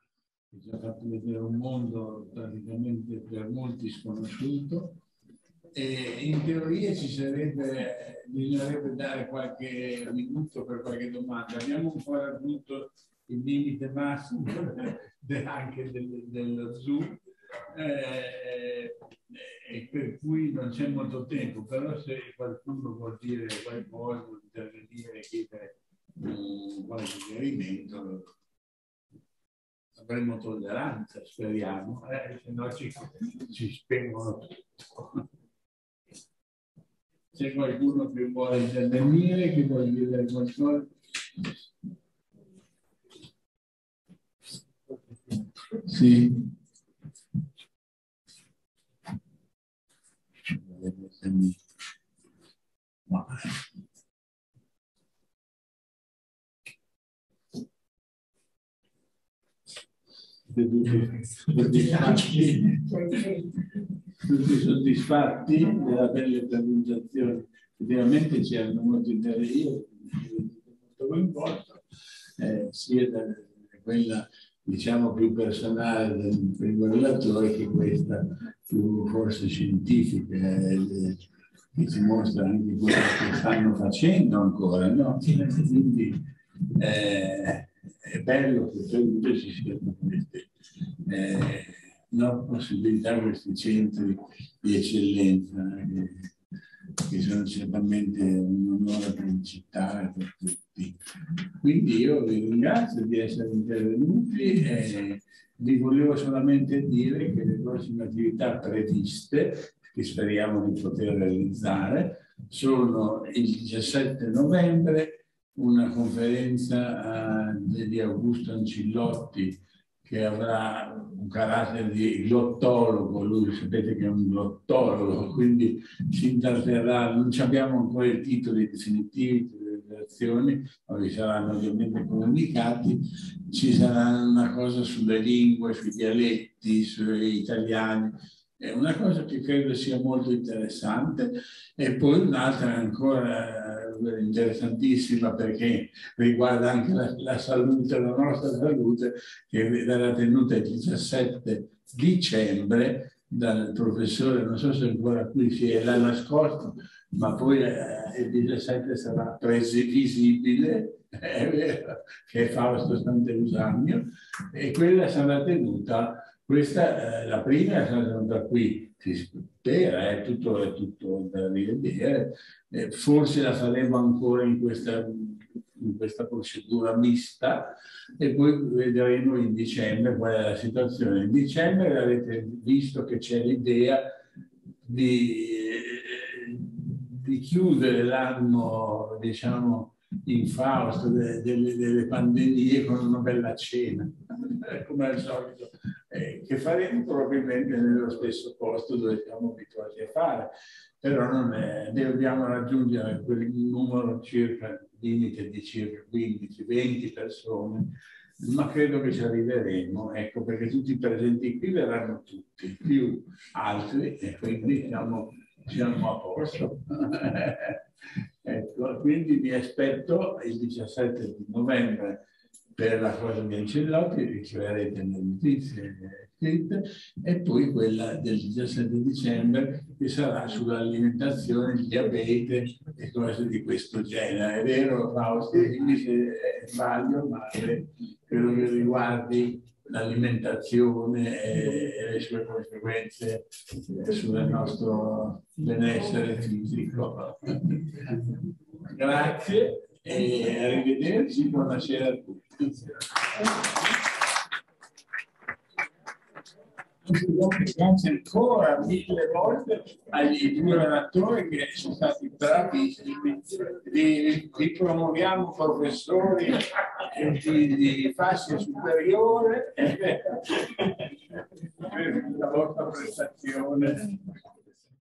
che ci ha fatto vedere un mondo praticamente per molti sconosciuto, e in teoria bisognerebbe dare qualche minuto per qualche domanda. Abbiamo un po' raggiunto il limite massimo anche dello Zoom, e per cui non c'è molto tempo, però se qualcuno vuol dire qualcosa, vuol intervenire, chiedere qualche chiarimento, avremo tolleranza, speriamo, se no ci spengono tutto. C'è qualcuno che vuole intervenire, che vuole dire qualcosa? Sì. Tutti soddisfatti della bella presentazione, effettivamente c'erano molto interesse, molto coinvolto, sia da quella diciamo più personale del primo relatore che questa più forse scientifica, che ci mostra anche quello che stanno facendo ancora, no? Quindi è bello che tutti ci siano queste no? possibilità, questi centri di eccellenza che sono certamente un onore principale per tutti. Quindi io vi ringrazio di essere intervenuti e vi volevo solamente dire che le prossime attività previste, che speriamo di poter realizzare, sono il 17 novembre una conferenza di Augusto Ancillotti, che avrà un carattere di glottologo, lui sapete che è un glottologo, quindi si intratterrà, non abbiamo ancora i titoli definitivi delle relazioni, ma vi saranno ovviamente comunicati, ci sarà una cosa sulle lingue, sui dialetti, sugli italiani, è una cosa che credo sia molto interessante, e poi un'altra ancora interessantissima perché riguarda anche la salute, la nostra salute, che verrà tenuta il 17 dicembre dal professore, non so se ancora qui sia l'anno scorso, ma poi il 17 sarà visibile, è vero, che è Fausto Sant'Eusagno, e quella sarà tenuta, questa la prima sarà tenuta qui, si spera, è tutto da rivedere, forse la faremo ancora in questa procedura mista, e poi vedremo in dicembre qual è la situazione. In dicembre avete visto che c'è l'idea di chiudere l'anno, diciamo, in Fausto delle pandemie con una bella cena, come al solito, che faremo probabilmente nello stesso posto dove siamo abituati a fare, però non è, dobbiamo raggiungere quel numero circa, limite di circa 15-20 persone, ma credo che ci arriveremo, ecco, perché tutti i presenti qui verranno tutti, più altri, e quindi siamo a posto. Ecco, quindi vi aspetto il 17 di novembre per la cosa di Ancillotti, riceverete le notizie scritte, e poi quella del 17 dicembre che sarà sull'alimentazione, il diabete e cose di questo genere. È vero, Fausto? Dimmi se sbaglio, ma credo che riguardi l'alimentazione e le sue conseguenze sul nostro benessere fisico. Grazie e arrivederci, buonasera a tutti. Grazie ancora mille volte ai due relatori che sono stati bravissimi, li promuoviamo professori di fascia superiore. vostra prestazione.